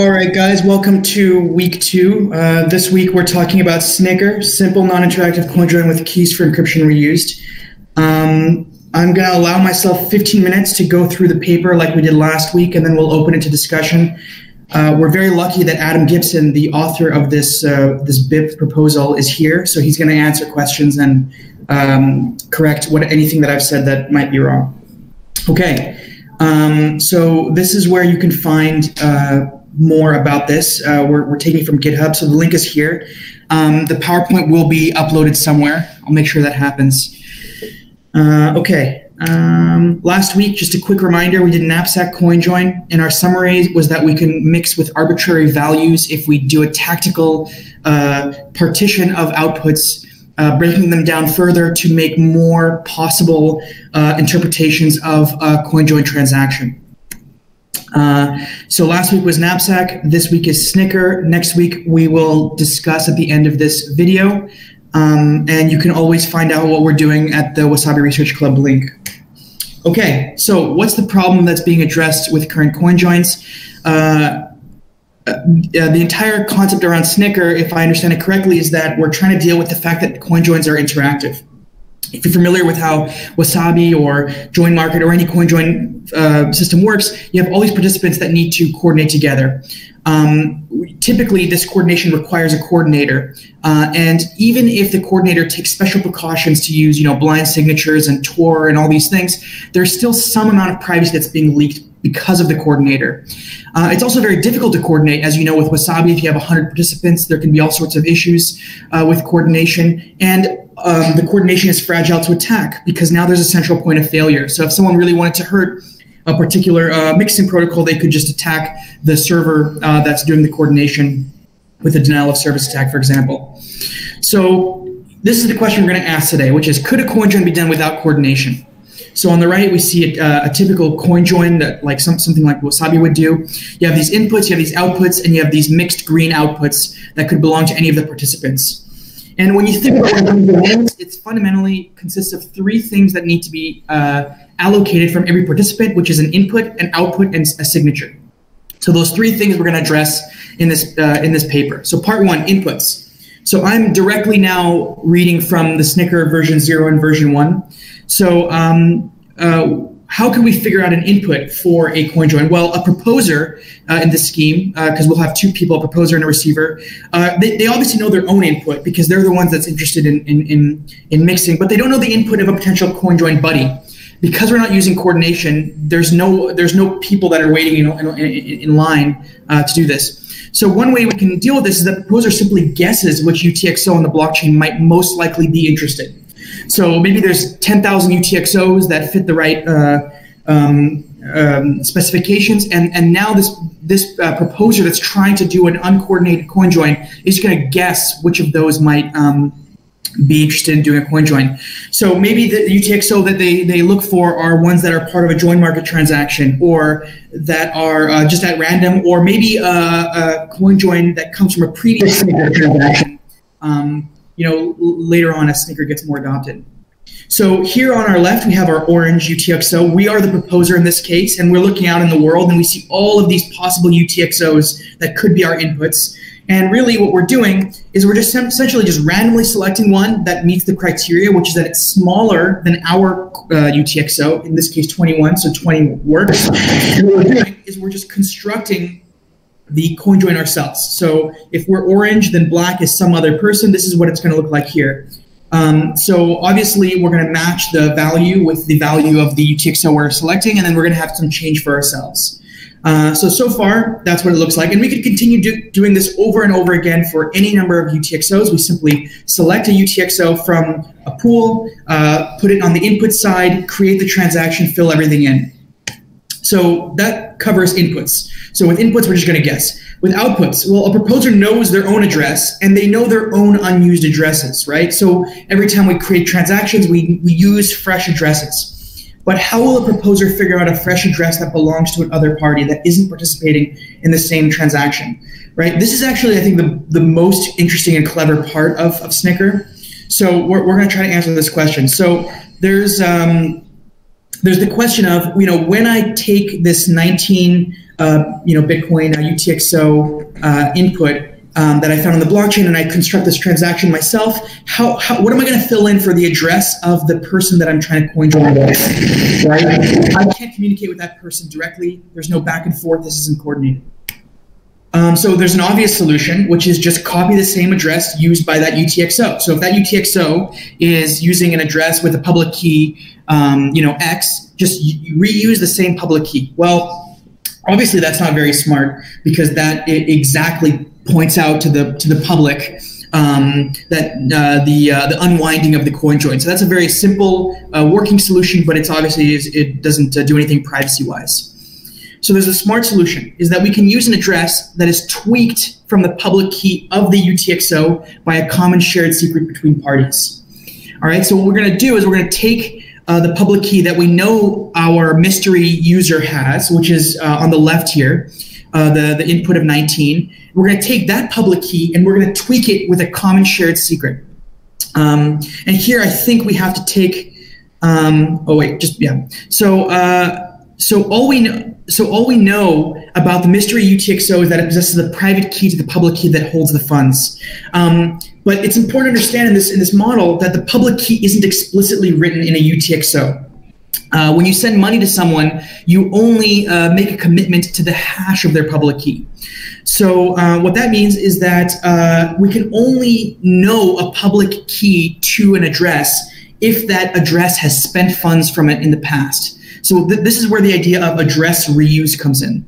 All right, guys, welcome to week two. This week we're talking about Snicker, simple non-interactive CoinJoin with keys for encryption reused. I'm going to allow myself 15 minutes to go through the paper like we did last week, and then we'll open it to discussion. We're very lucky that Adam Gibson, the author of this this BIP proposal, is here, so he's going to answer questions and correct anything that I've said that might be wrong. Okay, so this is where you can find more about this. We're taking from GitHub, so the link is here. The PowerPoint will be uploaded somewhere. I'll make sure that happens. Okay. Last week, just a quick reminder, we did Knapsack CoinJoin, and our summary was that we can mix with arbitrary values if we do a tactical partition of outputs, breaking them down further to make more possible interpretations of a CoinJoin transaction. So last week was Knapsack, this week is Snicker, next week we will discuss at the end of this video. And you can always find out what we're doing at the Wasabi Research Club link. Okay, so what's the problem that's being addressed with current CoinJoins? The entire concept around Snicker, if I understand it correctly, is that we're trying to deal with the fact that CoinJoins are interactive. If you're familiar with how Wasabi or JoinMarket or any CoinJoin system works, you have all these participants that need to coordinate together. Typically, this coordination requires a coordinator, and even if the coordinator takes special precautions to use, blind signatures and Tor and all these things, there's still some amount of privacy that's being leaked because of the coordinator. It's also very difficult to coordinate, as you know, with Wasabi. If you have 100 participants, there can be all sorts of issues with coordination, and the coordination is fragile to attack because now there's a central point of failure. So if someone really wanted to hurt a particular mixing protocol, they could just attack the server that's doing the coordination with a denial of service attack, for example. So this is the question we're going to ask today, which is, could a CoinJoin be done without coordination? So on the right, we see a typical CoinJoin that, like something like Wasabi would do. You have these inputs, you have these outputs, and you have these mixed green outputs that could belong to any of the participants. And when you think about it, it's fundamentally consists of three things that need to be allocated from every participant, which is an input, an output, and a signature. So those three things we're going to address in this paper. So part one, inputs. So I'm directly now reading from the Snicker version 0 and version 1. So how can we figure out an input for a CoinJoin? Well, a proposer in this scheme, because we'll have two people, a proposer and a receiver, they obviously know their own input because they're the ones that's interested in mixing, but they don't know the input of a potential CoinJoin buddy. Because we're not using coordination, there's no people that are waiting in line to do this. So one way we can deal with this is that the proposer simply guesses which UTXO on the blockchain might most likely be interested. So maybe there's 10,000 UTXOs that fit the right specifications, and now this proposer that's trying to do an uncoordinated CoinJoin is going to guess which of those might be interested in doing a CoinJoin. So maybe the UTXO that they look for are ones that are part of a JoinMarket transaction, or that are just at random, or maybe a CoinJoin that comes from a previous Snicker transaction. Later on, as Snicker gets more adopted. So here on our left, we have our orange UTXO. We are the proposer in this case, and we're looking out in the world, and we see all of these possible UTXOs that could be our inputs. And really what we're doing is we're just essentially just randomly selecting one that meets the criteria, which is that it's smaller than our UTXO, in this case 21, so 20 works. And what we're doing is we're just constructing the CoinJoin ourselves. So if we're orange, then black is some other person. This is what it's going to look like here. So obviously we're going to match the value with the value of the UTXO we're selecting, and then we're going to have some change for ourselves. So far, that's what it looks like. And we could continue doing this over and over again for any number of UTXOs. We simply select a UTXO from a pool, put it on the input side, create the transaction, fill everything in. So that covers inputs. So with inputs, we're just going to guess. With outputs, well, a proposer knows their own address, and they know their own unused addresses, right? So every time we create transactions, we use fresh addresses. But how will a proposer figure out a fresh address that belongs to another party that isn't participating in the same transaction, right? This is actually, I think, the most interesting and clever part of Snicker. So we're going to try to answer this question. So there's there's the question of, when I take this 19, Bitcoin UTXO input that I found on the blockchain and I construct this transaction myself, what am I going to fill in for the address of the person that I'm trying to coin join with, right? I can't communicate with that person directly. There's no back and forth. This isn't coordinated. So there's an obvious solution, which is just copy the same address used by that UTXO. So if that UTXO is using an address with a public key, X, just reuse the same public key. Well, obviously that's not very smart, because that exactly points out to the public that the unwinding of the CoinJoin. So that's a very simple working solution, but it's obviously it doesn't do anything privacy-wise. So there's a smart solution, is that we can use an address that is tweaked from the public key of the UTXO by a common shared secret between parties. All right, so what we're going to do is we're going to take the public key that we know our mystery user has, which is on the left here, the input of 19. We're going to take that public key and we're going to tweak it with a common shared secret. And here I think we have to take, So all we know about the mystery UTXO is that it possesses the private key to the public key that holds the funds. But it's important to understand in this model that the public key isn't explicitly written in a UTXO. When you send money to someone, you only make a commitment to the hash of their public key. So what that means is that we can only know a public key to an address if that address has spent funds from it in the past. So this is where the idea of address reuse comes in.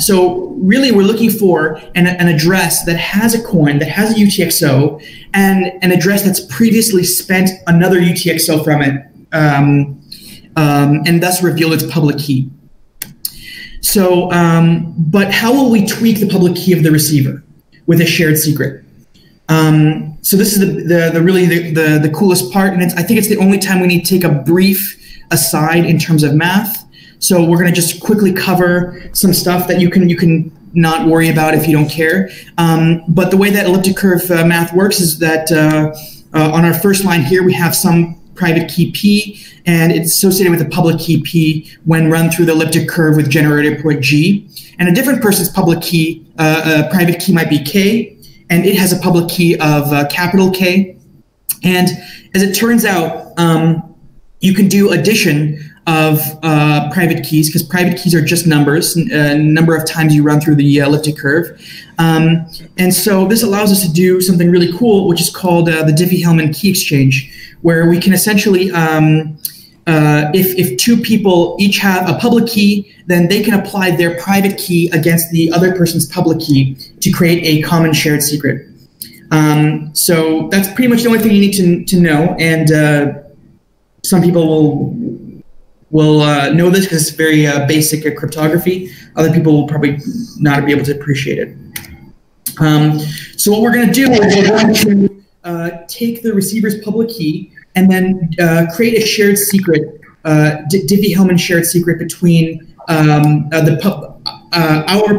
So really we're looking for an address that has a coin, that has a UTXO, and an address that's previously spent another UTXO from it, and thus revealed its public key. So, but how will we tweak the public key of the receiver with a shared secret? So this is really the coolest part, and I think it's the only time we need to take a brief aside in terms of math. So we're going to just quickly cover some stuff that you can not worry about if you don't care. But the way that elliptic curve math works is that on our first line here we have some private key P, and it's associated with a public key P when run through the elliptic curve with generator point G. And a different person's public key, private key might be K, and it has a public key of capital K. And as it turns out, you can do addition of private keys, because private keys are just numbers, number of times you run through the elliptic curve. And so this allows us to do something really cool, which is called the Diffie-Hellman key exchange, where we can essentially, if two people each have a public key, then they can apply their private key against the other person's public key to create a common shared secret. So that's pretty much the only thing you need to know. And some people will know this because it's very basic cryptography. Other people will probably not be able to appreciate it. So what we're going to do is we're going to take the receiver's public key and then create a shared secret, Diffie-Hellman shared secret between our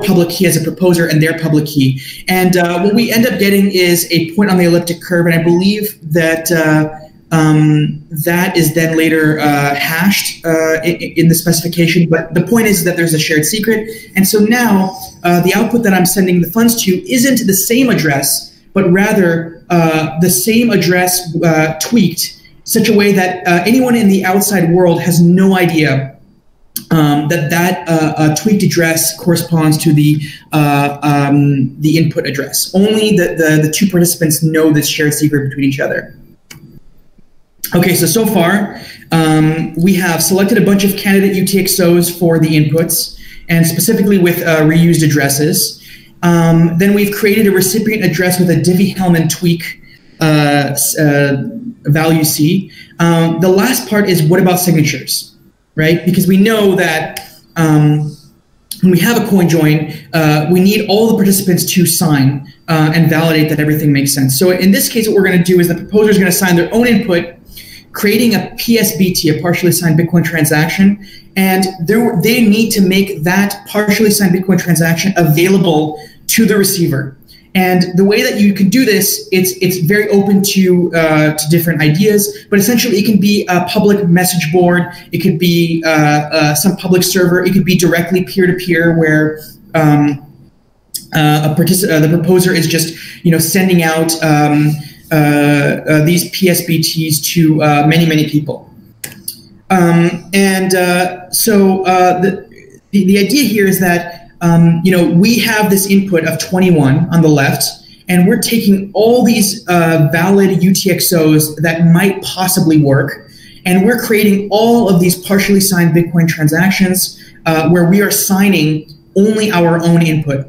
public key as a proposer and their public key. And what we end up getting is a point on the elliptic curve, and I believe that that is then later hashed in the specification. But the point is that there's a shared secret. And so now the output that I'm sending the funds to isn't the same address, but rather the same address tweaked such a way that anyone in the outside world has no idea that tweaked address corresponds to the input address. Only the two participants know this shared secret between each other. Okay, so far, we have selected a bunch of candidate UTXOs for the inputs, and specifically with reused addresses. Then we've created a recipient address with a Diffie-Hellman tweak value C. The last part is, what about signatures, right? Because we know that when we have a coin join, we need all the participants to sign and validate that everything makes sense. So in this case, what we're going to do is the proposer is going to sign their own input, creating a PSBT, a partially signed Bitcoin transaction, and they need to make that partially signed Bitcoin transaction available to the receiver. And the way that you can do this, it's very open to different ideas, but essentially it can be a public message board, it could be some public server, it could be directly peer-to-peer where the proposer is just sending out these PSBTs to many people. So the idea here is that we have this input of 21 on the left, and we're taking all these valid UTXOs that might possibly work, and we're creating all of these partially signed Bitcoin transactions where we are signing only our own input.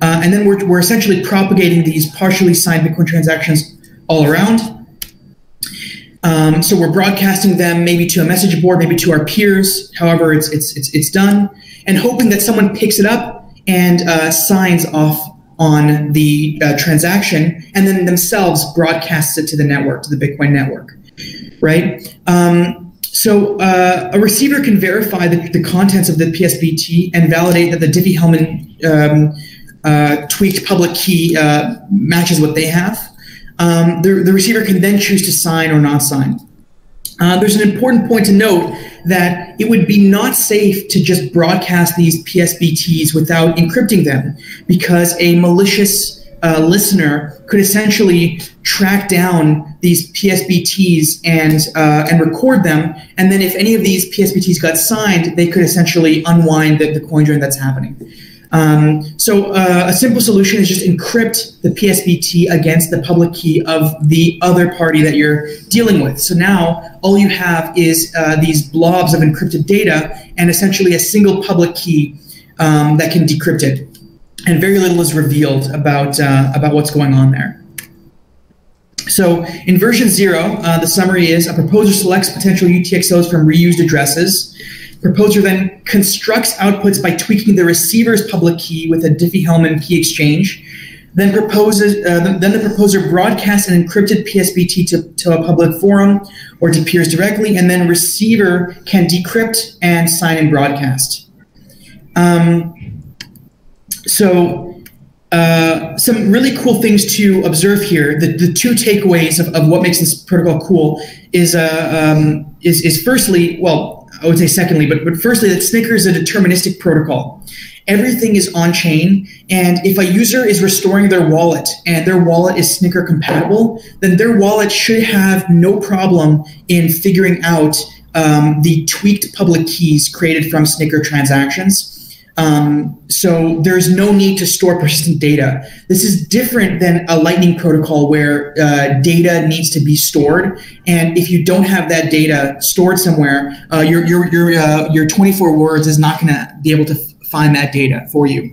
And then we're essentially propagating these partially signed Bitcoin transactions all around. So we're broadcasting them maybe to a message board, maybe to our peers, however it's done, and hoping that someone picks it up and signs off on the transaction, and then themselves broadcasts it to the network, to the Bitcoin network, right? So a receiver can verify the contents of the PSBT and validate that the Diffie-Hellman tweaked public key matches what they have. The receiver can then choose to sign or not sign. There's an important point to note that it would be not safe to just broadcast these PSBTs without encrypting them, because a malicious listener could essentially track down these PSBTs and record them, and then if any of these PSBTs got signed, they could essentially unwind the CoinJoin that's happening. So a simple solution is just encrypt the PSBT against the public key of the other party that you're dealing with. So now all you have is these blobs of encrypted data and essentially a single public key that can decrypt it. And very little is revealed about what's going on there. So in version 0, the summary is a proposer selects potential UTXOs from reused addresses. Proposer then constructs outputs by tweaking the receiver's public key with a Diffie-Hellman key exchange. Then the proposer broadcasts an encrypted PSBT to a public forum or to peers directly, and then receiver can decrypt and sign and broadcast. Some really cool things to observe here. The two takeaways of what makes this protocol cool is firstly, well, I would say secondly, but firstly, that Snicker is a deterministic protocol. Everything is on-chain, and if a user is restoring their wallet and their wallet is Snicker compatible, then their wallet should have no problem in figuring out the tweaked public keys created from Snicker transactions. So there's no need to store persistent data. This is different than a Lightning protocol where data needs to be stored, and if you don't have that data stored somewhere, your 24 words is not going to be able to find that data for you.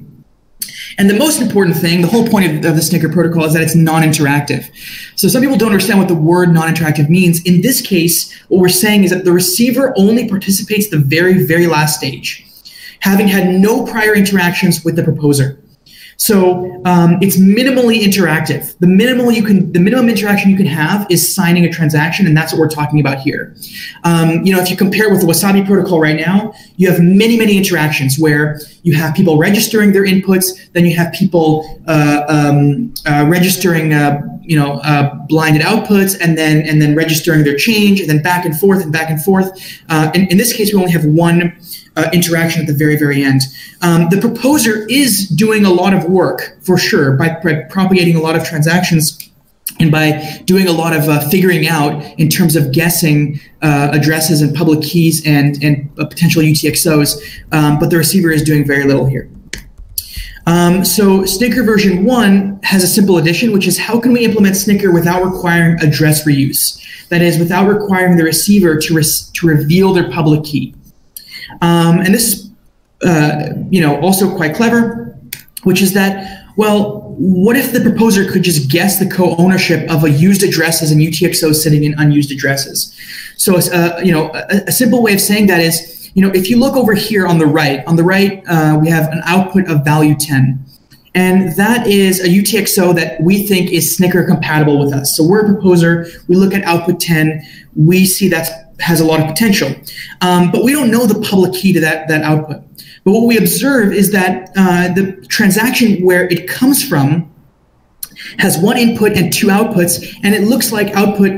And the most important thing, the whole point of the Snicker protocol, is that it's non-interactive. So some people don't understand what the word non-interactive means. In this case, what we're saying is that the receiver only participates the very, very last stage, having had no prior interactions with the proposer. So it's minimally interactive. The minimum interaction you can have is signing a transaction, and that's what we're talking about here. If you compare with the Wasabi protocol right now, you have many interactions where you have people registering their inputs, then you have people registering blinded outputs, and then registering their change, and then back and forth and back and forth. In this case, we only have one interaction at the very end. The proposer is doing a lot of work, for sure, by propagating a lot of transactions and by doing a lot of figuring out in terms of guessing addresses and public keys and potential UTXOs, but the receiver is doing very little here. So Snicker version 1 has a simple addition, which is how can we implement Snicker without requiring address reuse? That is, without requiring the receiver to reveal their public key. And this is also quite clever, which is that, well, what if the proposer could just guess the co-ownership of a used addresses and UTXOs sitting in unused addresses? So a simple way of saying that is, if you look over here on the right, we have an output of value 10. And that is a UTXO that we think is Snicker compatible with us. So we're a proposer, we look at output 10, we see that has a lot of potential. But we don't know the public key to that output. But what we observe is that the transaction where it comes from has one input and two outputs, and it looks like output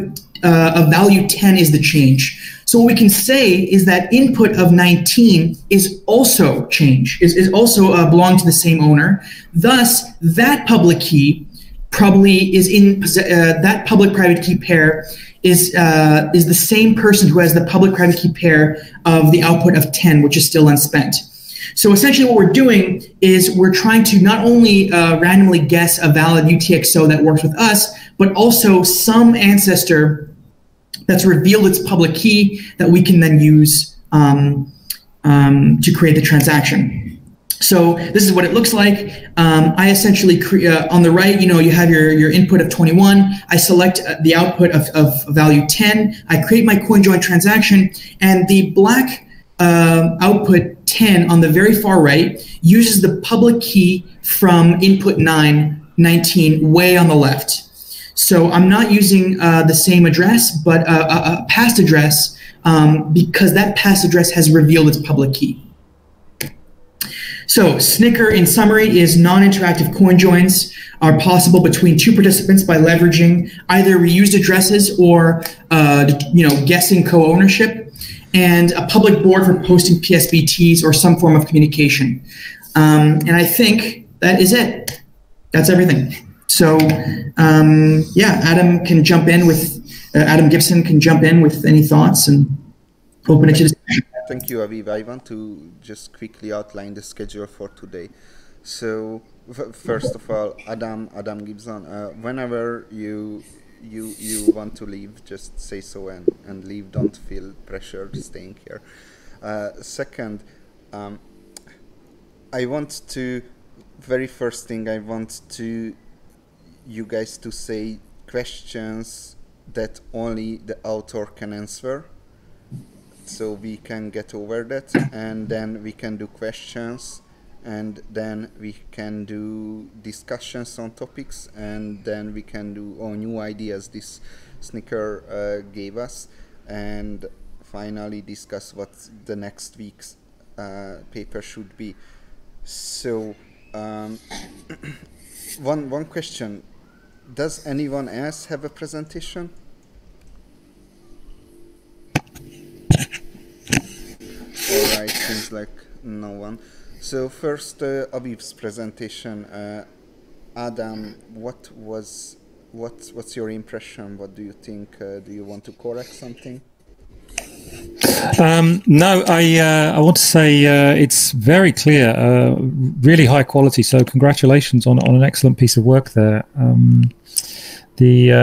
of value 10 is the change. So what we can say is that input of 19 is also change, is also belong to the same owner. Thus, that public key probably is in that public-private key pair is the same person who has the public-private key pair of the output of 10, which is still unspent. So essentially what we're doing is we're trying to not only randomly guess a valid UTXO that works with us, but also some ancestor that's revealed its public key that we can then use to create the transaction. So this is what it looks like. I essentially, on the right, you have your input of 21. I select the output of value 10. I create my CoinJoin transaction, and the black output 10 on the very far right uses the public key from input 19 way on the left. So I'm not using the same address, but a past address, because that past address has revealed its public key. So Snicker, in summary, is non-interactive coin joins are possible between two participants by leveraging either reused addresses or guessing co-ownership, and a public board for posting PSBTs or some form of communication. And I think that is it. That's everything. So yeah, Adam Gibson can jump in with any thoughts and open it to the session. Thank you, Aviv. I want to just quickly outline the schedule for today. So first of all, Adam Gibson, whenever you want to leave, just say so and leave. Don't feel pressured staying here. Second, very first thing I want to you guys to say questions that only the author can answer, so we can get over that, and then we can do questions, and then we can do discussions on topics, and then we can do all new ideas this Snicker gave us, and finally discuss what the next week's paper should be. So one question: does anyone else have a presentation? All right, seems like no one. So first, Abib's presentation. Adam, what's your impression? What do you think? Do you want to correct something? No, I want to say it's very clear, really high quality. So congratulations on an excellent piece of work there.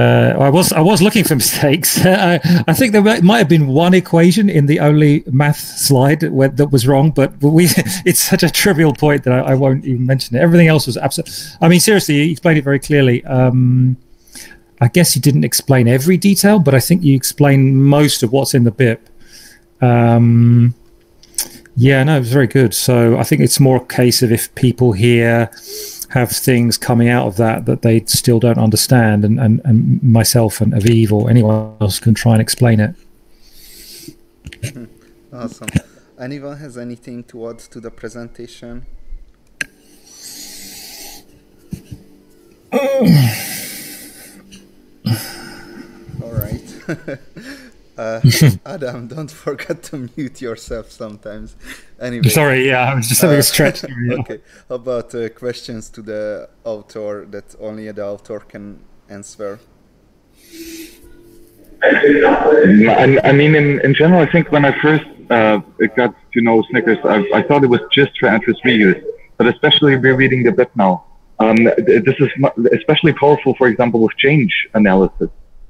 I was looking for mistakes. I think there might have been one equation in the only math slide that was wrong, but it's such a trivial point that I won't even mention it. Everything else was absolutely. I mean, seriously, you explained it very clearly. I guess you didn't explain every detail, but I think you explained most of what's in the BIP. Yeah, no, it was very good. So I think it's more a case of if people here have things coming out of that they still don't understand, and myself and Aviv or anyone else can try and explain it. Awesome. Anyone has anything to add to the presentation? All right. Adam, don't forget to mute yourself sometimes. Anyway, sorry, yeah, I was just having a stretch. Okay, how about questions to the author that only the author can answer? I mean, in general, I think when I first got to know Snickers, I thought it was just for address reuse, but especially rereading the BIP now. This is especially powerful, for example, with change analysis.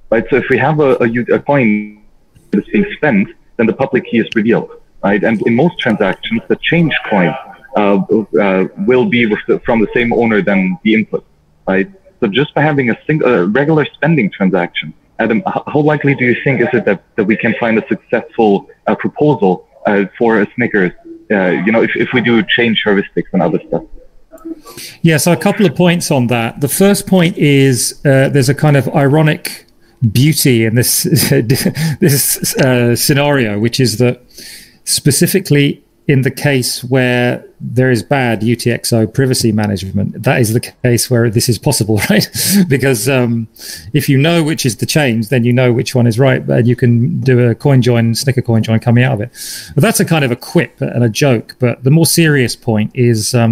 Right, so if we have a coin that's being spent, then the public key is revealed, right? And in most transactions, the change coin will be from the same owner than the input, right? So just by having a regular spending transaction, Adam, how likely do you think is it that we can find a successful proposal for a Snickers, if we do change heuristics and other stuff? Yeah, so a couple of points on that. The first point is there's a kind of ironic beauty in this scenario, which is that specifically in the case where there is bad UTXO privacy management, that is the case where this is possible, right? Because if you know which is the change, then you know which one is right, and you can do a coin join, stick a coin join coming out of it. But that's a kind of a quip and a joke. But the more serious point is that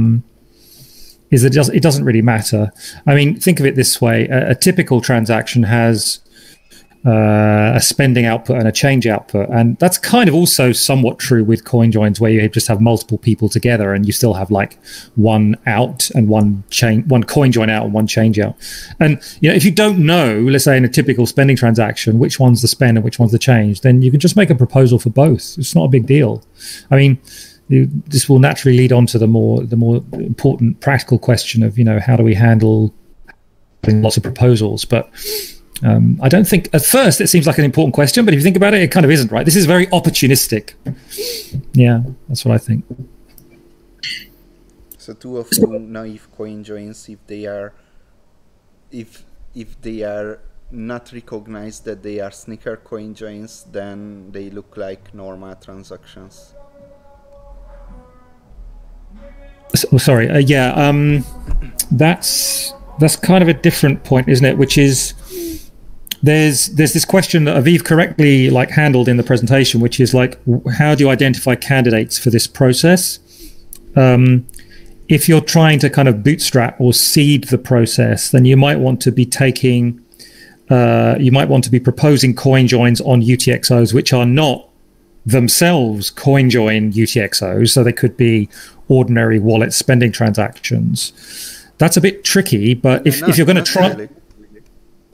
it doesn't really matter. I mean, think of it this way. A typical transaction has a spending output and a change output, and that's kind of also somewhat true with coin joins, where you just have multiple people together and you still have like one out and one change, one coin join out and one change out. And you know, if you don't know, let's say in a typical spending transaction, which one's the spend and which one's the change, then you can just make a proposal for both. It's not a big deal. I mean, this will naturally lead on to the more important practical question of, you know, how do we handle lots of proposals? But I don't think at first it seems like an important question, but if you think about it, it kind of isn't, right? This is very opportunistic. Yeah, that's what I think. So too often now, if coin joins, if they are not recognized that they are sneaker coin joins, then they look like normal transactions. So, sorry, yeah, that's kind of a different point, isn't it? Which is, there's this question that Aviv correctly like handled in the presentation, which is like, how do you identify candidates for this process? If you're trying to kind of bootstrap or seed the process, then you might want to be proposing coin joins on UTXOs which are not themselves coin join UTXOs, so they could be ordinary wallet spending transactions. That's a bit tricky, but if you're going to try... Really.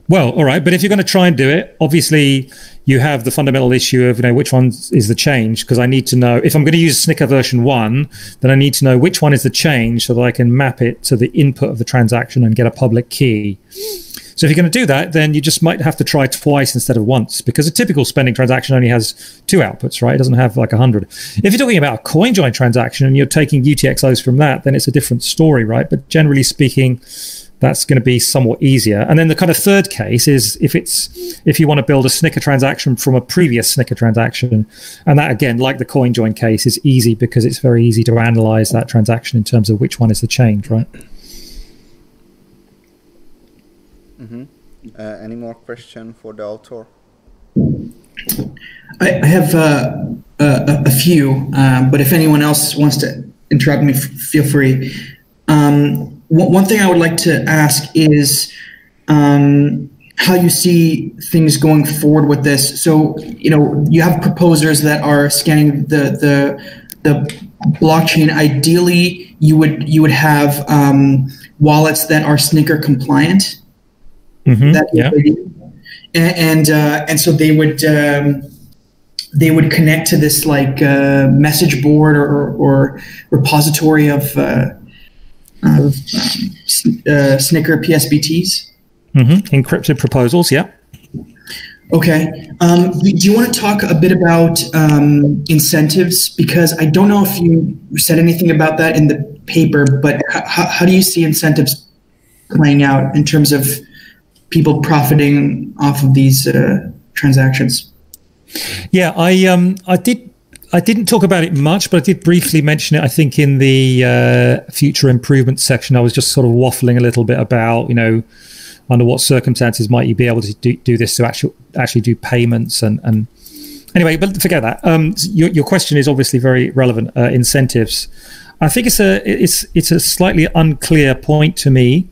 Well, all right, but if you're going to try and do it, obviously you have the fundamental issue of, you know, which one is the change, because I need to know, if I'm going to use Snicker version 1, then I need to know which one is the change so that I can map it to the input of the transaction and get a public key. So if you're going to do that, then you just might have to try twice instead of once, because a typical spending transaction only has 2 outputs, right? It doesn't have like 100. If you're talking about a coin join transaction and you're taking UTXOs from that, then it's a different story, right? But generally speaking, that's going to be somewhat easier. And then the kind of third case is if you want to build a Snicker transaction from a previous Snicker transaction, and that again, like the coin join case, is easy because it's very easy to analyze that transaction in terms of which one is the change, right? Mm-hmm. Any more question for the author? I have a few, but if anyone else wants to interrupt me, feel free. One thing I would like to ask is how you see things going forward with this. So, you know, you have proposers that are scanning the blockchain. Ideally, you would have wallets that are Snicker compliant. Mm-hmm. That, yeah. And so they would connect to this like message board or repository of Snicker PSBTs. Mm-hmm. Encrypted proposals, yeah. Okay. Do you want to talk a bit about incentives? Because I don't know if you said anything about that in the paper, but how do you see incentives playing out in terms of people profiting off of these transactions? Yeah, I didn't talk about it much, but I did briefly mention it, I think, in the future improvement section. I was just sort of waffling a little bit about, you know, under what circumstances might you be able to do this to actually do payments and anyway, but forget that. Your question is obviously very relevant. Incentives. I think it's a slightly unclear point to me,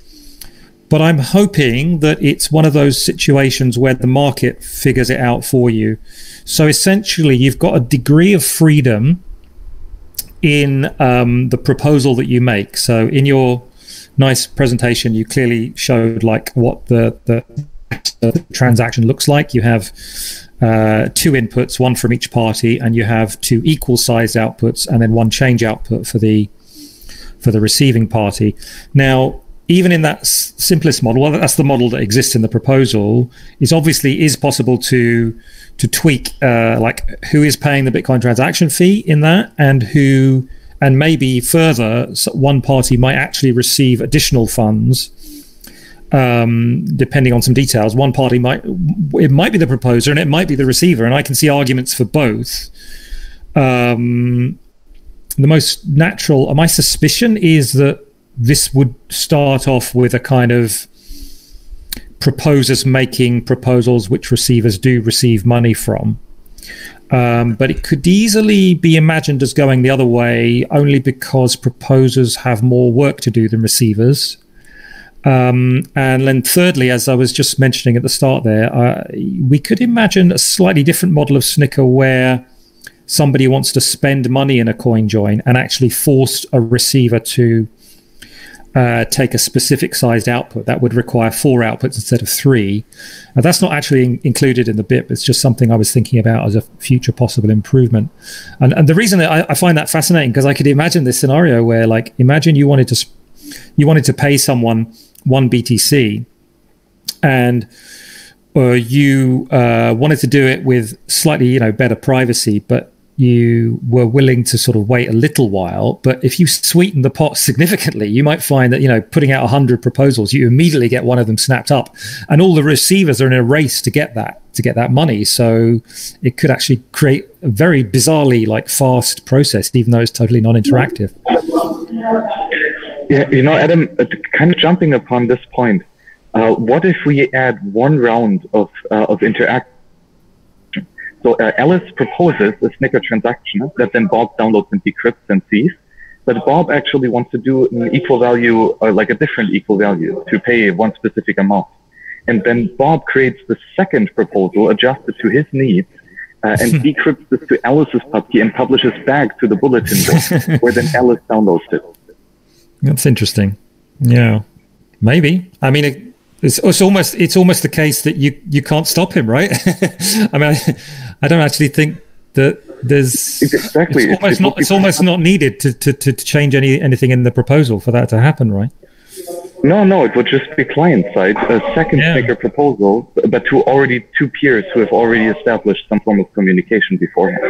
but I'm hoping that it's one of those situations where the market figures it out for you. So essentially, you've got a degree of freedom in the proposal that you make. So in your nice presentation, you clearly showed like what the transaction looks like. You have 2 inputs, 1 from each party, and you have 2 equal sized outputs, and then 1 change output for the receiving party. Now, even in that simplest model, well, that's the model that exists in the proposal, it's obviously is possible to tweak like who is paying the Bitcoin transaction fee in that, and who, and maybe further, so one party might actually receive additional funds depending on some details. One party might be the proposer and it might be the receiver, and I can see arguments for both. the most natural, my suspicion is that this would start off with a kind of proposers making proposals which receivers do receive money from. But it could easily be imagined as going the other way, only because proposers have more work to do than receivers. And then thirdly, as I was just mentioning at the start there, we could imagine a slightly different model of Snicker where somebody wants to spend money in a coin join and actually force a receiver to take a specific sized output. That would require 4 outputs instead of 3. Now, that's not actually included in the BIP. It's just something I was thinking about as a future possible improvement. And the reason that I find that fascinating, because I could imagine this scenario where, like, imagine you wanted to pay someone 1 BTC, and you wanted to do it with slightly, better privacy, but you were willing to sort of wait a little while. But if you sweeten the pot significantly, you might find that, putting out 100 proposals, you immediately get one of them snapped up, and all the receivers are in a race to get that money. So it could actually create a very bizarrely fast process, even though it's totally non-interactive. Yeah, Adam, kind of jumping upon this point, what if we add one round of interaction? So Alice proposes a Snicker transaction that then Bob downloads and decrypts and sees, but Bob actually wants to do an equal value, or like a different equal value, to pay one specific amount. And then Bob creates the second proposal adjusted to his needs and decrypts this to Alice's puppy and publishes back to the bulletin board, where then Alice downloads it. That's interesting. Yeah, maybe. I mean, it's almost the case that you can't stop him, right? I mean, I don't actually think that there's exactly. It's almost not needed to change anything in the proposal for that to happen, right? No, it would just be client side, a second Snicker proposal, but to two peers who have already established some form of communication beforehand.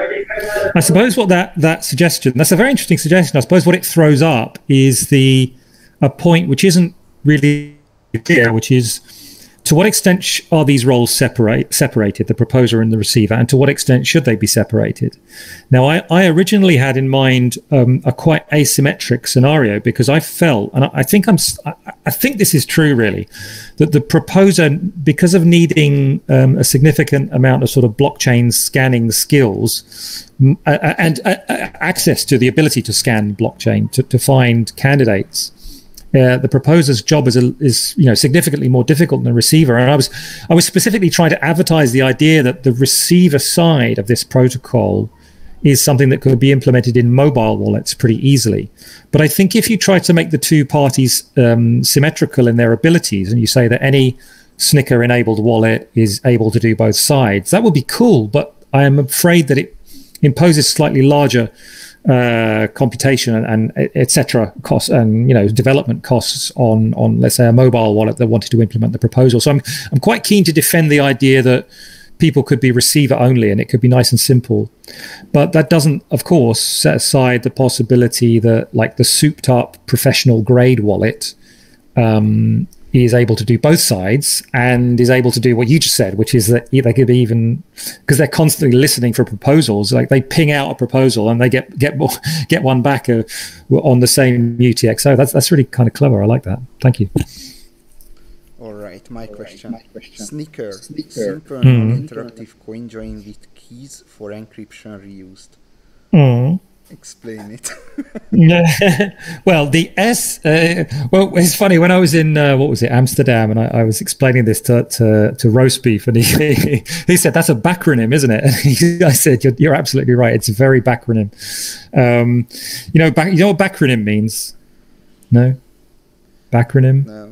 I suppose what that suggestion, that's a very interesting suggestion. I suppose what it throws up is a point which isn't really clear, which is to what extent are these roles separated, the proposer and the receiver, and to what extent should they be separated? Now, I originally had in mind a quite asymmetric scenario, because I felt, and I think this is true really, that the proposer, because of needing a significant amount of sort of blockchain scanning skills and access to the ability to scan blockchain to find candidates, the proposer's job is significantly more difficult than the receiver. And I was specifically trying to advertise the idea that the receiver side of this protocol is something that could be implemented in mobile wallets pretty easily. But I think if you try to make the two parties symmetrical in their abilities, and you say that any Snicker-enabled wallet is able to do both sides, that would be cool, but I am afraid that it imposes slightly larger computation and etc. costs, and development costs on let's say a mobile wallet that wanted to implement the proposal. So I'm quite keen to defend the idea that people could be receiver only and it could be nice and simple, but that doesn't, of course, set aside the possibility that the souped up professional grade wallet is able to do both sides and is able to do what you just said, which is that they could be even, because they're constantly listening for proposals. Like they ping out a proposal and they get one back on the same UTXO. That's really kind of clever. I like that. Thank you. All right, my question. Snicker. Simple non-interactive coin join with keys for encryption reused. Explain it. Well, it's funny. When I was in Amsterdam, and I was explaining this to roast beef, and he said that's a backronym, isn't it? And I said you're absolutely right. It's a very backronym. You know what backronym means? No, backronym. No.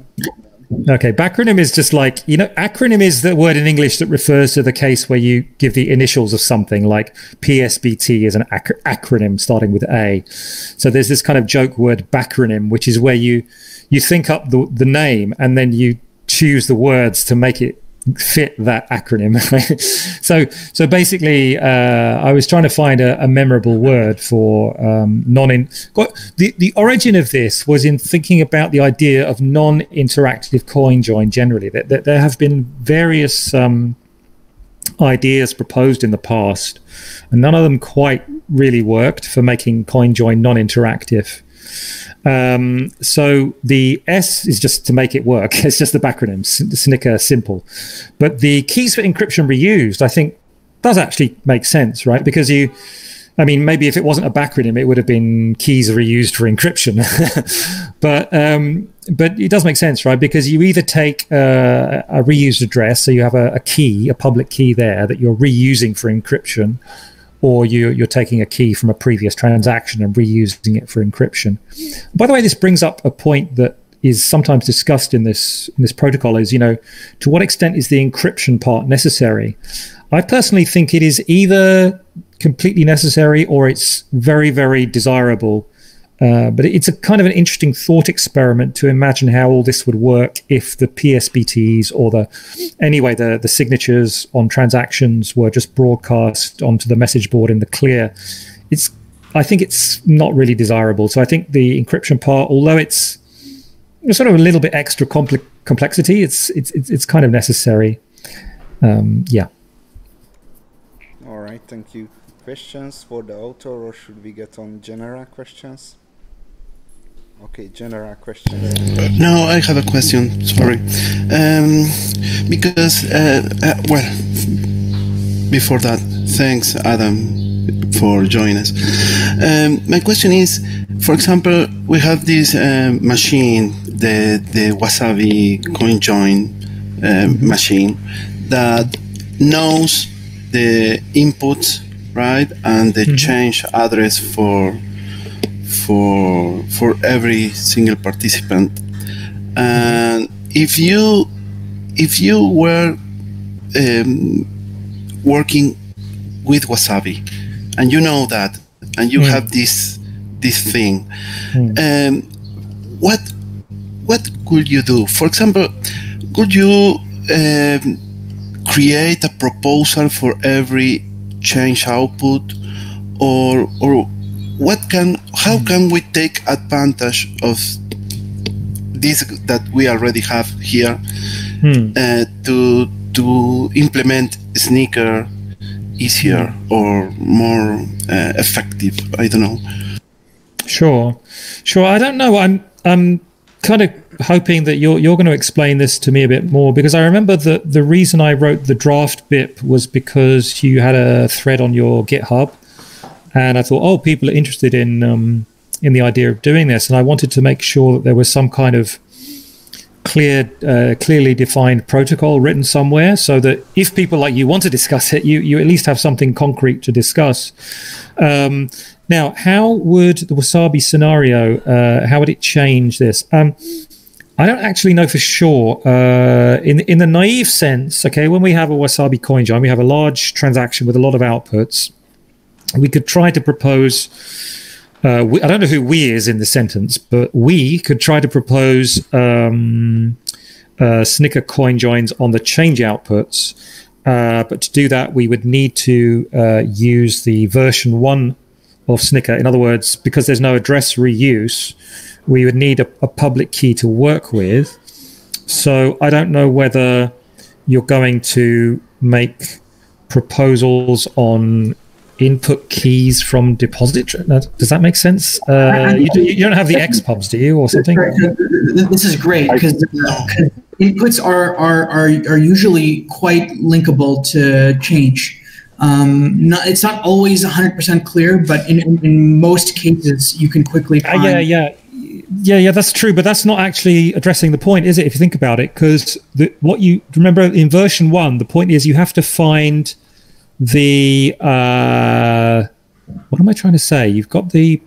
Okay, backronym is just acronym is the word in English that refers to the case where you give the initials of something, like PSBT is an acronym starting with A. So there's this kind of joke word backronym, which is where you think up the name and then you choose the words to make it fit that acronym. so basically, I was trying to find a memorable word for the origin of this was in thinking about the idea of non-interactive coin join generally. That there have been various ideas proposed in the past, and none of them quite really worked for making CoinJoin non-interactive. So the S is just to make it work. It's just the backronym, SNCA, simple. But the keys for encryption reused, I think, does actually make sense, right? Because you, I mean, maybe if it wasn't a backronym, it would have been keys reused for encryption. But it does make sense, right? Because you either take a reused address, so you have a key, a public key there that you're reusing for encryption, or you're taking a key from a previous transaction and reusing it for encryption. By the way, this brings up a point that is sometimes discussed in this protocol is, you know, to what extent is the encryption part necessary? I personally think it is either completely necessary or it's very, very desirable. But it's a kind of an interesting thought experiment to imagine how all this would work if the PSBTs or the signatures on transactions were just broadcast onto the message board in the clear. I think it's not really desirable. So I think the encryption part, although it's sort of a little bit extra complexity, it's kind of necessary. Yeah. All right. Thank you. Questions for the author, or should we get on general questions? Okay, general questions. No, I have a question, sorry. Because, well, before that, thanks, Adam, for joining us. My question is, for example, we have this machine, the Wasabi CoinJoin machine, that knows the inputs, right, and the change address for every single participant. And if you were working with Wasabi, and you know that, and you have this thing, what could you do? For example, could you create a proposal for every change output, or how can we take advantage of this that we already have here to implement SNCA easier or more effective? I don't know. Sure. I don't know. I'm kind of hoping that you're going to explain this to me a bit more, because I remember that the reason I wrote the draft BIP was because you had a thread on your GitHub, and I thought, oh, people are interested in the idea of doing this, and I wanted to make sure that there was some kind of clearly defined protocol written somewhere, so that if people like you want to discuss it, you at least have something concrete to discuss. Now, how would the Wasabi scenario, how would it change this? I don't actually know for sure. In the naive sense, okay, when we have a Wasabi CoinJoin, we have a large transaction with a lot of outputs. We could try to propose, I don't know who we is in the sentence, but we could try to propose SNCA CoinJoins on the change outputs. But to do that, we would need to use the version 1 of SNCA. In other words, because there's no address reuse, we would need a public key to work with. So I don't know whether you're going to make proposals on input keys from depository. Does that make sense? You don't have the xpubs, do you, or something? This is great, because inputs are usually quite linkable to change. It's not always 100% clear, but in most cases, you can quickly find... Yeah, that's true, but that's not actually addressing the point, is it, if you think about it? Because what you remember in version 1, the point is you have to find the what am I trying to say? You've got the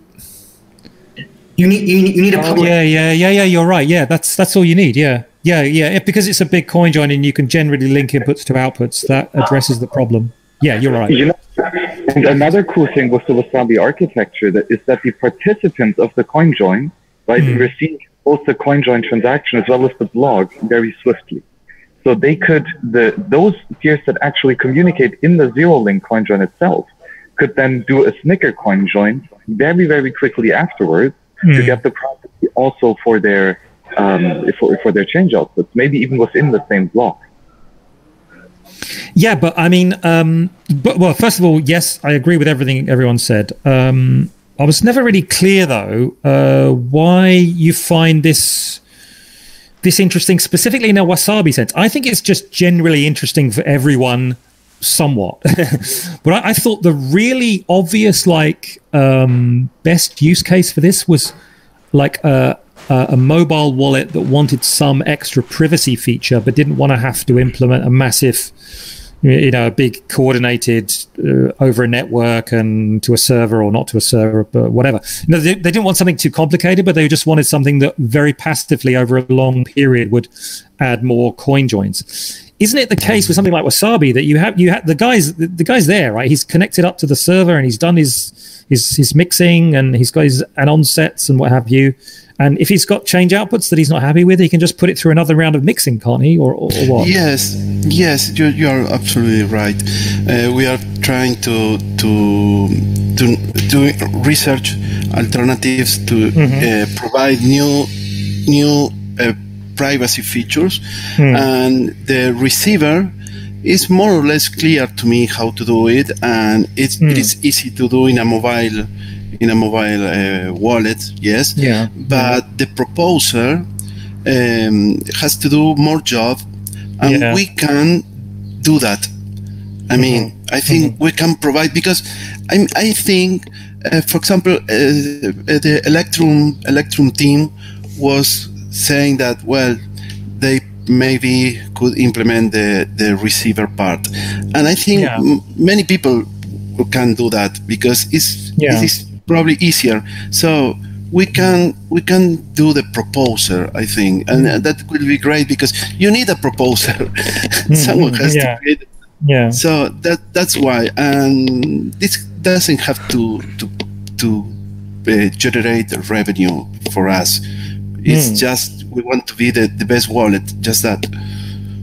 you need a public. Yeah, you're right. Yeah, that's all you need. Yeah, because it's a big CoinJoin and you can generally link inputs to outputs. That addresses the problem. Yeah, you're right. You know, and another cool thing was the Wasabi architecture that the participants of the CoinJoin, right, received both the CoinJoin transaction as well as the blog very swiftly. So they could, those peers that actually communicate in the Zero Link CoinJoin itself could then do a SNCA CoinJoin very, very quickly afterwards to get the property also for their change outputs, maybe even within the same block. Yeah, but I mean, well, first of all, yes, I agree with everything everyone said. I was never really clear, though, why you find this interesting, specifically in a Wasabi sense. I think it's just generally interesting for everyone, somewhat. But I thought the really obvious, like, best use case for this was like a mobile wallet that wanted some extra privacy feature, but didn't want to have to implement a massive, you know, a big coordinated over a network and to a server or not to a server, but whatever. No, they didn't want something too complicated, but they just wanted something that very passively over a long period would add more coin joins. Isn't it the case with something like Wasabi that you have the guy's there, right? He's connected up to the server and he's done his mixing and he's got his anon sets and what have you. And if he's got change outputs that he's not happy with, he can just put it through another round of mixing, can't he, or what? Yes, yes, you're absolutely right. We are trying to research alternatives to provide new privacy features, and the receiver is more or less clear to me how to do it, and it is easy to do in a mobile. In a mobile wallet, yes. Yeah. But the proposer has to do more job, and we can do that. I mean, I think we can provide, because I think, for example, the Electrum team was saying that, well, they maybe could implement the receiver part, and I think many people can do that because it is probably easier. So we can do the proposer, I think, and that will be great because you need a proposer. Someone has to create it. Yeah. So that's why, and this doesn't have to generate revenue for us. It's just we want to be the best wallet. Just that.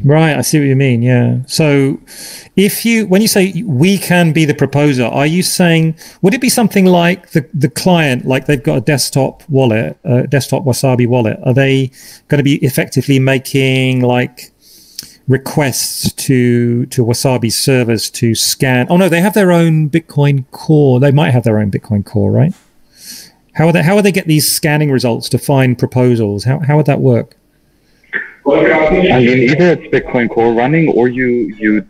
Right, I see what you mean. Yeah. So, when you say we can be the proposer, are you saying would it be something like the client, like they've got a desktop wallet, desktop Wasabi wallet? Are they going to be effectively making like requests to Wasabi's servers to scan? Oh no, they have their own Bitcoin Core. They might have their own Bitcoin Core, right? How would they get these scanning results to find proposals? How would that work? I mean, either it's Bitcoin Core running, or you use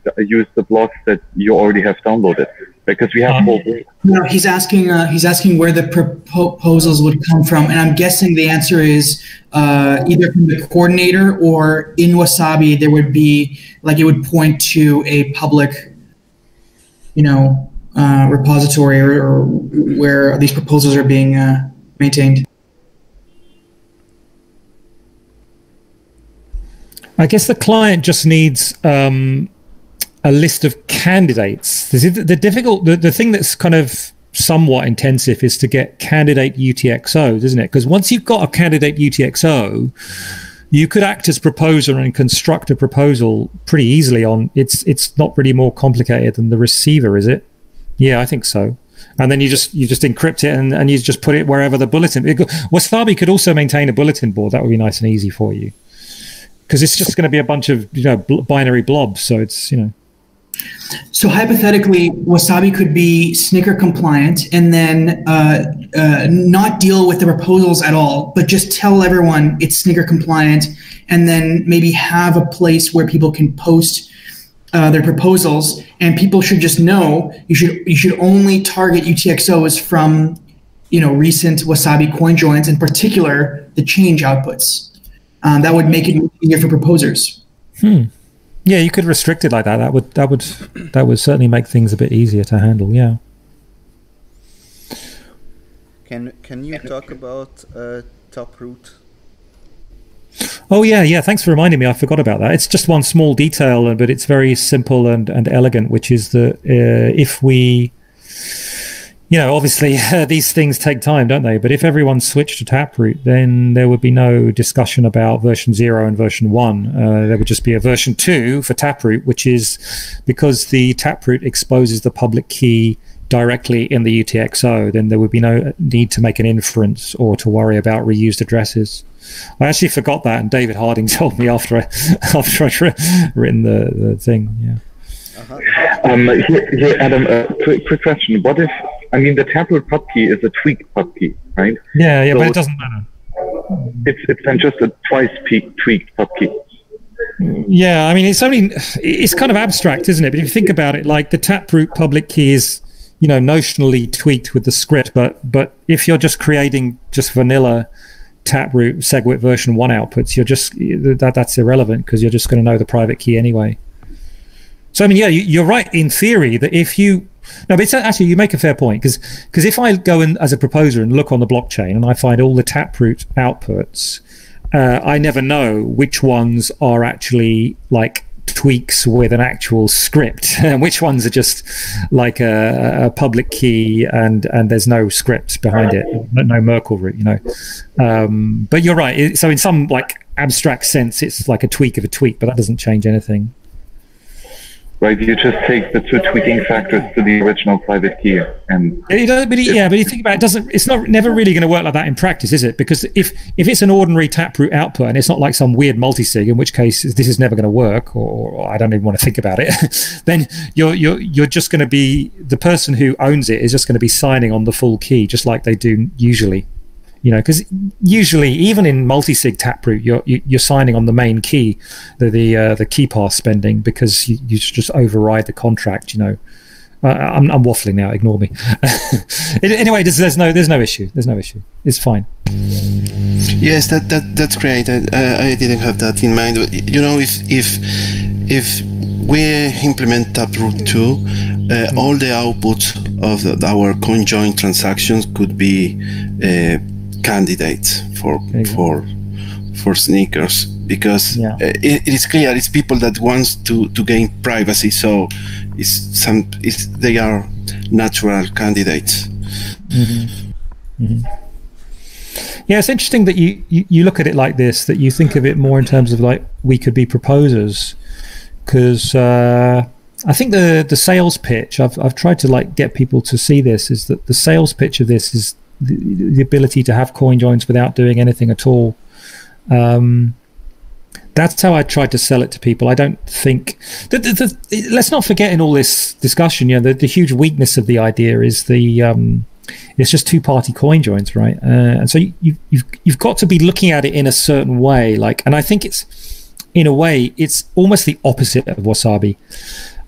the blocks that you already have downloaded, because we have both. No, he's asking where the proposals would come from, and I'm guessing the answer is either from the coordinator, or in Wasabi there would be like it would point to a public, you know, repository or where these proposals are being maintained. I guess the client just needs a list of candidates. The thing that's kind of somewhat intensive is to get candidate UTXOs, isn't it? Because once you've got a candidate UTXO, you could act as proposer and construct a proposal pretty easily. It's not really more complicated than the receiver, is it? Yeah, I think so. And then you just encrypt it and you just put it wherever the bulletin. Wasabi could also maintain a bulletin board. That would be nice and easy for you. Because it's just going to be a bunch of, you know, binary blobs, so it's, you know. So hypothetically, Wasabi could be Snicker compliant and then not deal with the proposals at all, but just tell everyone it's Snicker compliant, and then maybe have a place where people can post their proposals, and people should just know you should only target UTXOs from, you know, recent Wasabi CoinJoins, in particular the change outputs. That would make it easier for proposers. Yeah, you could restrict it like that. That would certainly make things a bit easier to handle. Yeah. Can you talk about Taproot? Oh yeah. Thanks for reminding me. I forgot about that. It's just one small detail, but it's very simple and elegant. Which is that if we, you know, obviously these things take time, don't they? But if everyone switched to Taproot, then there would be no discussion about version 0 and version 1. There would just be a version 2 for Taproot, which is because the Taproot exposes the public key directly in the UTXO, then there would be no need to make an inference or to worry about reused addresses. I actually forgot that, and David Harding told me after I'd written the thing. Yeah. Here, Adam, quick question. What if, I mean, the Taproot PubKey is a tweaked PubKey, right? Yeah, so but it doesn't matter. It's then just a tweaked PubKey. Yeah, I mean, it's only, it's kind of abstract, isn't it? But if you think about it, like the Taproot public key is, you know, notionally tweaked with the script, but if you're just creating just vanilla Taproot SegWit version 1 outputs, you're just, that's irrelevant because you're just going to know the private key anyway. So I mean, yeah, you're right in theory that if you, no, but it's actually, you make a fair point, because if I go in as a proposer and look on the blockchain and I find all the Taproot outputs, I never know which ones are actually like tweaks with an actual script and which ones are just like a public key and there's no script behind it, no Merkle root, you know. But you're right. So in some like abstract sense, it's like a tweak of a tweak, but that doesn't change anything. Right, you just take the two tweaking factors to the original private key, and but you think about it, it's not never really going to work like that in practice, is it? Because if it's an ordinary Taproot output and it's not like some weird multisig, in which case this is never going to work, or I don't even want to think about it, then you're just going to be, the person who owns it is just going to be signing on the full key, just like they do usually, you know, because usually even in multi-sig Taproot, you're signing on the main key, the key path spending, because you just override the contract, you know. I'm waffling now, ignore me. Anyway, there's no issue. There's no issue. It's fine. Yes, that's great. I didn't have that in mind. You know, if we implement Taproot 2, all the outputs of our CoinJoin transactions could be candidates for sneakers, because it is clear it's people that wants to gain privacy, so they are natural candidates. Mm-hmm. Mm-hmm. Yeah, it's interesting that you look at it like this, that you think of it more in terms of like we could be proposers, because I think the sales pitch, I've tried to like get people to see this, is that the sales pitch of this is the ability to have coin joins without doing anything at all. That's how I tried to sell it to people. I don't think that let's not forget in all this discussion, you know, the huge weakness of the idea is the it's just two-party coin joins, right? And so you've got to be looking at it in a certain way, like, and I think it's, in a way, it's almost the opposite of Wasabi.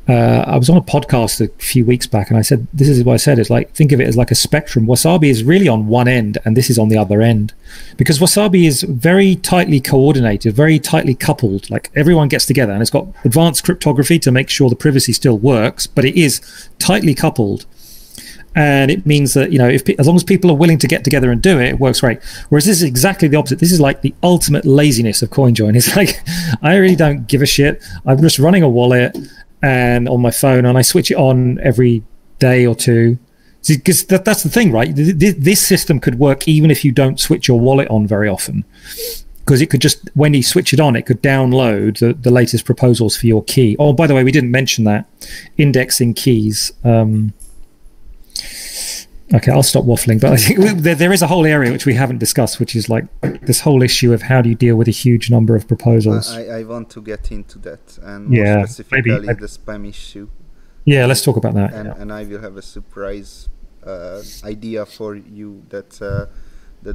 I was on a podcast a few weeks back, and I said, this is what I said, it's like, think of it as like a spectrum. Wasabi is really on one end, and this is on the other end. Because Wasabi is very tightly coordinated, very tightly coupled, like everyone gets together, and it's got advanced cryptography to make sure the privacy still works, but it is tightly coupled. And it means that, you know, as long as people are willing to get together and do it, it works great. Whereas this is exactly the opposite. This is like the ultimate laziness of CoinJoin. It's like, I really don't give a shit. I'm just running a wallet, and on my phone, and I switch it on every day or two, because that's the thing, right? This system could work even if you don't switch your wallet on very often, because it could just, when you switch it on, it could download the latest proposals for your key. Oh, by the way, we didn't mention that, indexing keys. Okay, I'll stop waffling, but I think there is a whole area which we haven't discussed, which is like this whole issue of how do you deal with a huge number of proposals. I want to get into that, and more specifically the spam issue. Yeah, let's talk about that. And I will have a surprise idea for you that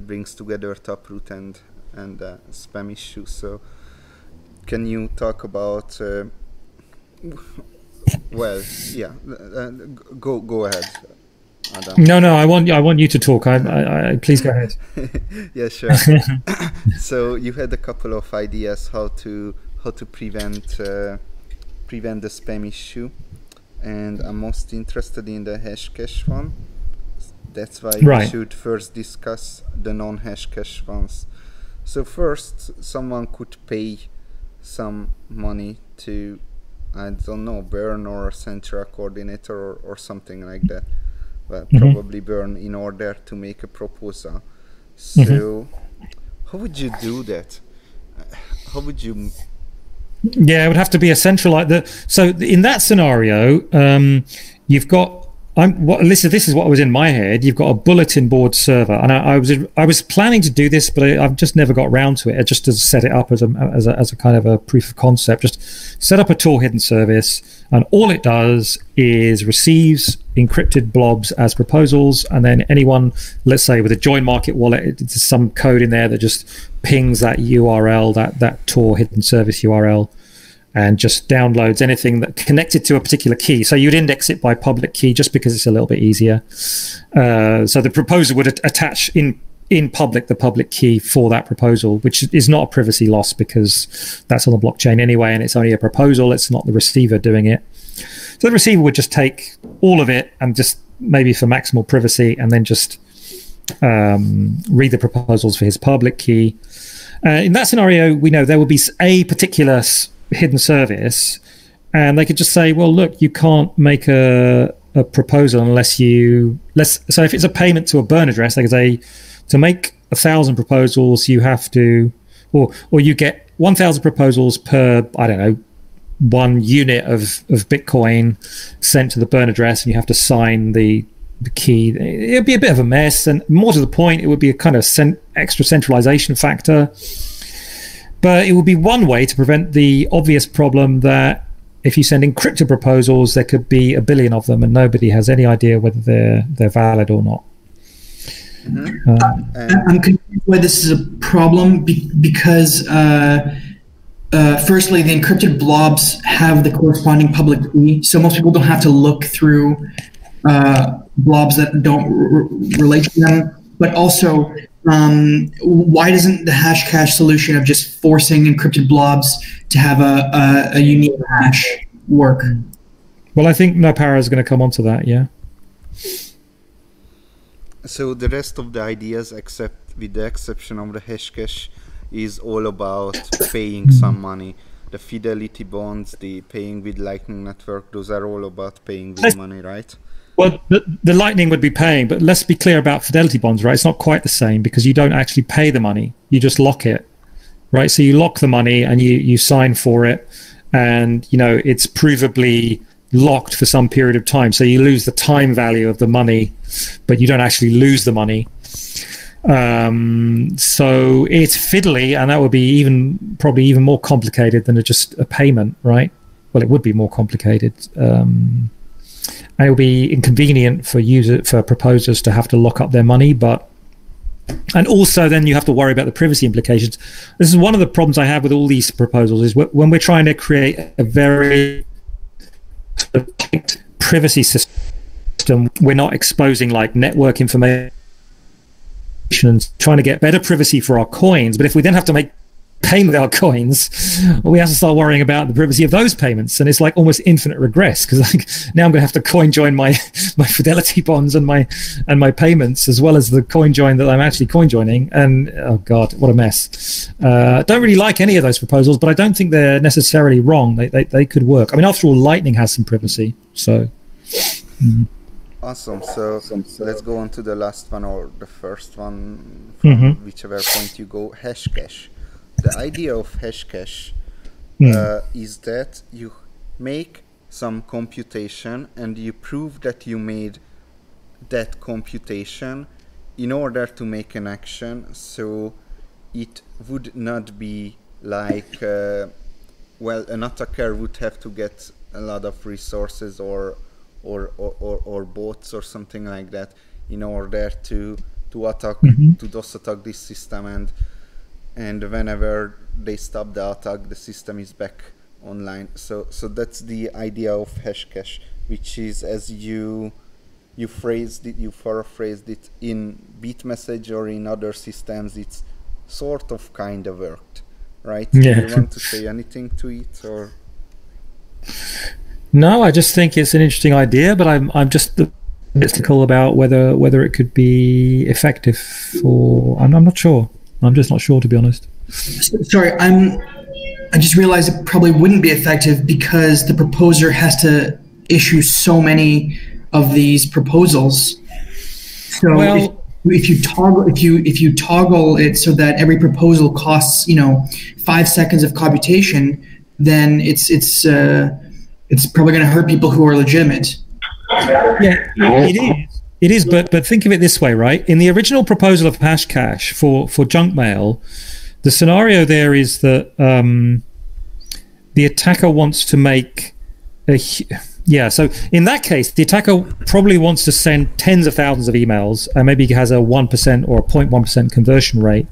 brings together Taproot and spam issue. So can you talk about... well, yeah, go ahead. No, I want you to talk. Please go ahead. Yeah, sure. So you had a couple of ideas how to prevent the spam issue, and I'm most interested in the hashcash one. That's why we should first discuss the non-hashcash ones. So first, someone could pay some money to, I don't know, Bern or Central Coordinator or something like that. Probably Bern, in order to make a proposal. So how would you do that? How would you? Yeah, it would have to be a centralized. So in that scenario, you've got This is what was in my head. You've got a bulletin board server, and I was planning to do this, but I've just never got around to it. I just to set it up as a kind of a proof of concept. Just set up a Tor hidden service, and all it does is receives encrypted blobs as proposals, and then anyone, let's say with a JoinMarket wallet, there's some code in there that just pings that URL, that Tor hidden service URL, and just downloads anything that connected to a particular key. So you'd index it by public key just because it's a little bit easier. So the proposal would attach in public the public key for that proposal, which is not a privacy loss because that's on the blockchain anyway, and it's only a proposal. It's not the receiver doing it. So the receiver would just take all of it and just maybe for maximal privacy, and then just read the proposals for his public key. In that scenario, we know there will be a particular hidden service, and they could just say, well, look, you can't make a proposal unless you so if it's a payment to a burn address, they could say, to make 1,000 proposals, you have to, or you get 1,000 proposals per, I don't know, 1 unit of Bitcoin sent to the burn address, and you have to sign the key. It'd be a bit of a mess, and more to the point, it would be a kind of extra centralization factor. But it would be one way to prevent the obvious problem that if you send encrypted proposals, there could be 1 billion of them, and nobody has any idea whether they're valid or not. Mm-hmm. I'm confused why this is a problem, because firstly, the encrypted blobs have the corresponding public key, so most people don't have to look through blobs that don't relate to them. But also, why doesn't the hashcash solution of just forcing encrypted blobs to have a unique hash work? Well, I think Napara is going to come onto that, yeah. So the rest of the ideas, except with the exception of the hashcash, is all about paying some money. The fidelity bonds, the paying with Lightning Network, those are all about paying with money, right? Well, the Lightning would be paying, but let's be clear about fidelity bonds, right? It's not quite the same because you don't actually pay the money. You just lock it, right? So you lock the money and you sign for it, and, you know, it's provably locked for some period of time. So you lose the time value of the money, but you don't actually lose the money. So it's fiddly, and that would be probably even more complicated than just a payment, right? Well, it would be more complicated. And it'll be inconvenient for proposers to have to lock up their money, and also then you have to worry about the privacy implications. This is one of the problems I have with all these proposals, is when we're trying to create a very privacy system, we're not exposing like network information and trying to get better privacy for our coins. But if we then have to make payment with our coins, we have to start worrying about the privacy of those payments, and it's like almost infinite regress, because like now I'm gonna have to CoinJoin my fidelity bonds and my payments, as well as the CoinJoin that I'm actually CoinJoining, and oh god, what a mess. Don't really like any of those proposals, but I don't think they're necessarily wrong. They could work. I mean, after all, Lightning has some privacy, so Awesome. So let's go on to the last one, or the first one, from whichever point you go. Hashcash. The idea of hashcash is that you make some computation and you prove that you made that computation in order to make an action. So it would not be like, well, an attacker would have to get a lot of resources or bots or something like that in order to attack, to DOS attack this system, and whenever they stop the attack, the system is back online. So that's the idea of hashcash, which is, as you phrased it, you paraphrased it in Bitmessage or in other systems, it's sort of kind of worked, right? Yeah. Do you want to say anything to it, or? No, I just think it's an interesting idea, but I'm just skeptical about whether it could be effective, or I'm not sure. I'm just not sure, to be honest. Sorry, I just realized it probably wouldn't be effective because the proposer has to issue so many of these proposals. So well, if you toggle it so that every proposal costs, you know, 5 seconds of computation, then it's probably going to hurt people who are legitimate. Yeah, it is. It is, but think of it this way, right? In the original proposal of Hashcash for junk mail, the scenario there is that the attacker wants to make a... Yeah, so in that case, the attacker probably wants to send tens of thousands of emails, and maybe has a 1% or a 0.1% conversion rate.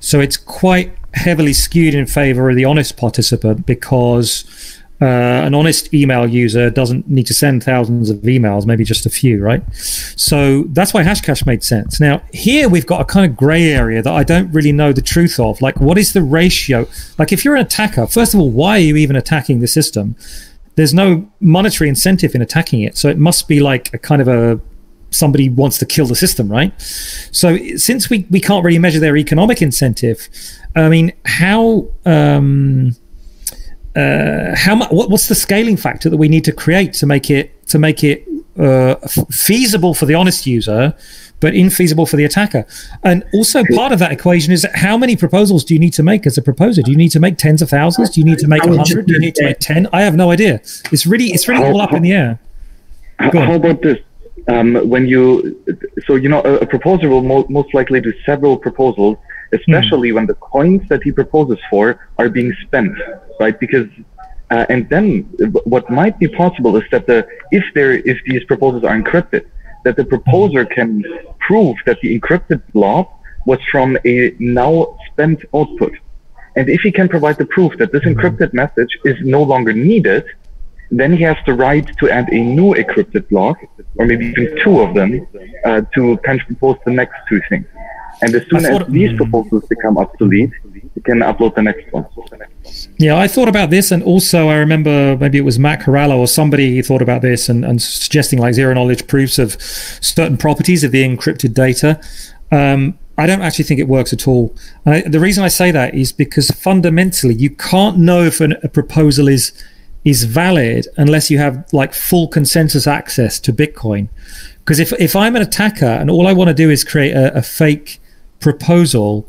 So it's quite heavily skewed in favor of the honest participant, because an honest email user doesn't need to send thousands of emails, maybe just a few, right? So that's why Hashcash made sense. Now, here we've got a kind of gray area that I don't really know the truth of. Like, what is the ratio? Like, if you're an attacker, first of all, why are you even attacking the system? There's no monetary incentive in attacking it. So it must be like a kind of a, somebody wants to kill the system, right? So since we can't really measure their economic incentive, I mean, what's the scaling factor that we need to create to make it feasible for the honest user, but infeasible for the attacker? And also part of that equation is how many proposals do you need to make as a proposer? Do you need to make tens of thousands? Do you need to make 100? Do you need to make 10? I have no idea. It's really all up in the air. How about this? A proposer will most likely do several proposals, especially when the coins that he proposes for are being spent, right? Because and then what might be possible is that if these proposals are encrypted, that the proposer can prove that the encrypted blob was from a now spent output. And if he can provide the proof that this encrypted message is no longer needed, then he has the right to add a new encrypted block, or maybe even two of them, to kind of propose the next two things. And as soon as these proposals become obsolete, you can upload the next one. Yeah, I thought about this, and also I remember maybe it was Matt Corallo or somebody thought about this and suggesting like zero-knowledge proofs of certain properties of the encrypted data. I don't actually think it works at all. The reason I say that is because fundamentally you can't know if a proposal is valid unless you have like full consensus access to Bitcoin. Because if I'm an attacker and all I want to do is create a fake proposal,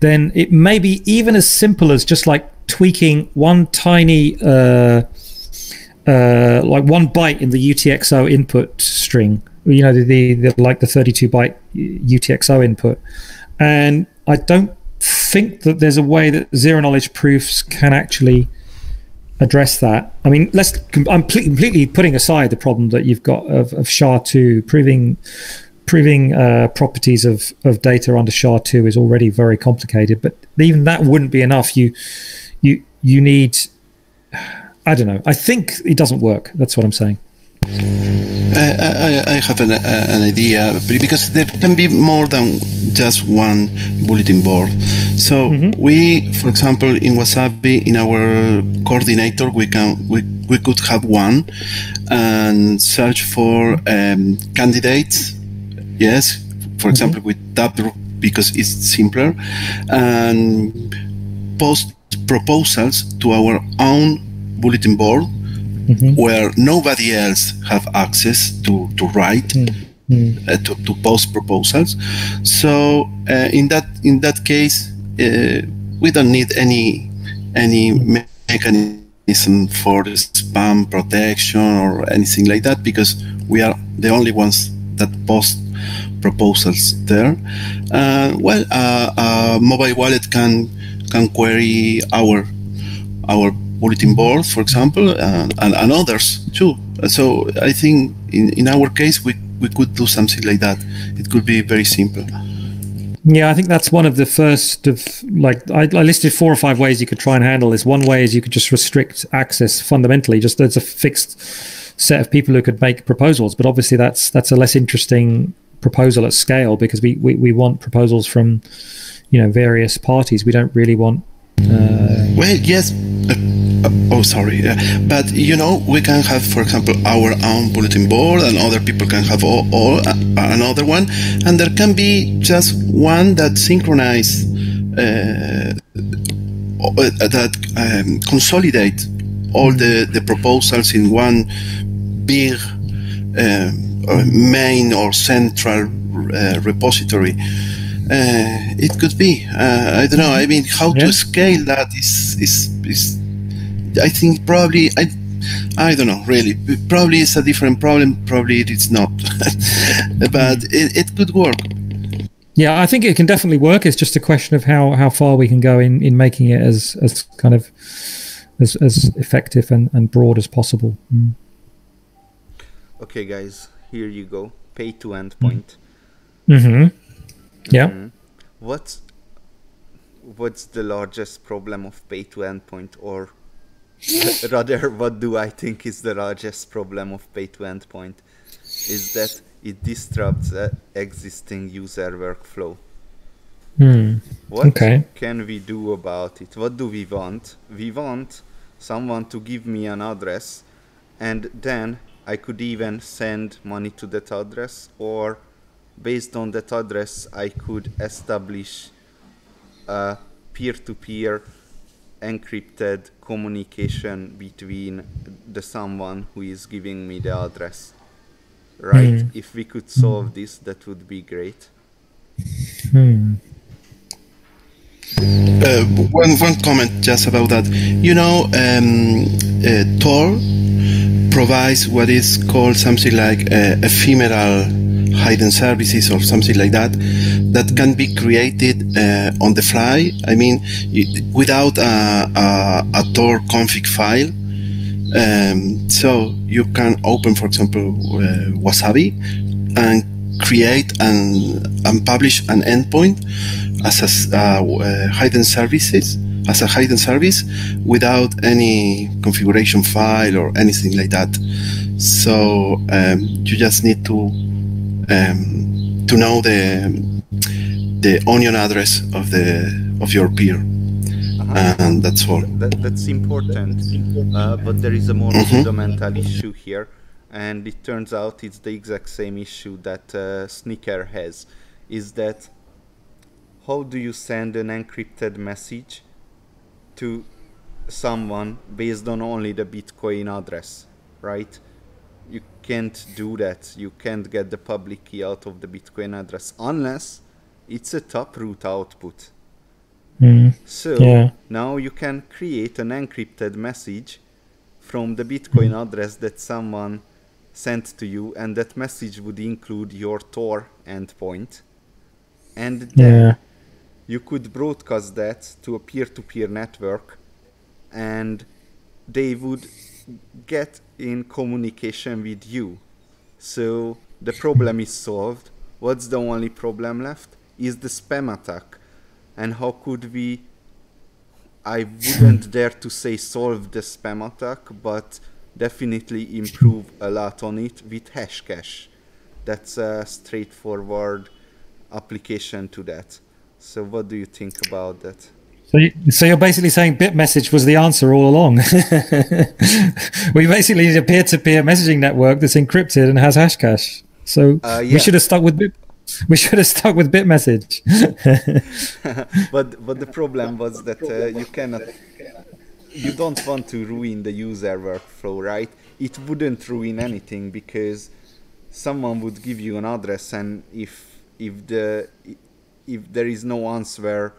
then it may be even as simple as just like tweaking one tiny like one byte in the UTXO input string, you know, the 32 byte UTXO input. And I don't think that there's a way that zero knowledge proofs can actually address that. I mean, I'm completely putting aside the problem that you've got of SHA-2. Proving properties of data under SHA-2 is already very complicated, but even that wouldn't be enough. You need, I don't know. I think it doesn't work. That's what I'm saying. I have an idea, because there can be more than just one bulletin board. So we, for example, in Wasabi, in our coordinator, we could have one and search for candidates. Yes, for example, with Taproot, because it's simpler, and post proposals to our own bulletin board. Where nobody else have access to write, to post proposals. So in that case, we don't need any mechanism for spam protection or anything like that, because we are the only ones that post proposals there. A mobile wallet can query our bulletin board, for example, and others too. So I think in our case, we could do something like that. It could be very simple. Yeah, I think that's one of the first of, like, I listed 4 or 5 ways you could try and handle this. One way is you could just restrict access fundamentally. Just there's a fixed set of people who could make proposals, but obviously that's a less interesting proposal at scale, because we want proposals from, you know, various parties. We don't really want... well, yes. Oh, sorry. But, you know, we can have, for example, our own bulletin board, and other people can have another one. And there can be just one that synchronizes, that consolidates all the proposals in one big main or central repository. It could be. I don't know. I mean, how to scale that is I think probably I I don't know, really. Probably it's a different problem. Probably it is not. But it could work. Yeah, I think it can definitely work. It's just a question of how far we can go in making it as kind of as effective and broad as possible. Mm. Okay, guys, here you go. Pay to endpoint. Mm-hmm. Yeah. Mm-hmm. What's the largest problem of pay to endpoint, or rather, what do I think is the largest problem of pay to endpoint? Is that it disrupts the existing user workflow. Hmm. What can we do about it? What do we want? We want someone to give me an address, and then I could even send money to that address, or based on that address, I could establish a peer-to-peer encrypted communication between the someone who is giving me the address. Right? Mm. If we could solve this, that would be great. Mm. One comment just about that. You know, Tor provides what is called something like ephemeral hidden services or something like that can be created on the fly. I mean, without a Tor config file. So you can open, for example, Wasabi and create and publish an endpoint as a hidden service without any configuration file or anything like that. So you just need to know the onion address of your peer. And that's all. That's important, but there is a more fundamental issue here, and it turns out it's the exact same issue that Snicker has, is that how do you send an encrypted message to someone based on only the Bitcoin address, right? You can't do that. You can't get the public key out of the Bitcoin address unless it's a Taproot output. Mm. So now you can create an encrypted message from the Bitcoin address that someone sent to you, and that message would include your Tor endpoint, and then you could broadcast that to a peer-to-peer network, and they would get in communication with you. So the problem is solved. What's the only problem left? Is the spam attack. And how could we, I wouldn't dare to say solve the spam attack, but definitely improve a lot on it with hashcash. That's a straightforward application to that. So what do you think about that? So you're basically saying Bitmessage was the answer all along. We basically need a peer-to-peer messaging network that's encrypted and has hashcash. So we should have stuck with Bitmessage. We should have stuck with Bitmessage. but the problem was that you don't want to ruin the user workflow, right? It wouldn't ruin anything, because someone would give you an address, and if there is no answer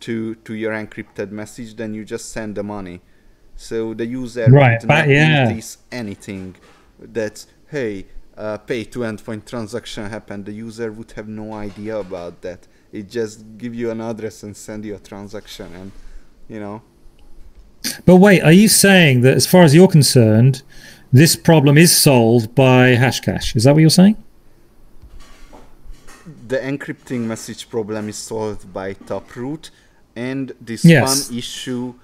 to your encrypted message, then you just send the money. So the user would not notice anything. That hey, pay to endpoint transaction happened. The user would have no idea about that. It just give you an address and send you a transaction, and you know. But wait, are you saying that as far as you're concerned, this problem is solved by hashcash? Is that what you're saying? The encrypting message problem is solved by Taproot, and this one issue,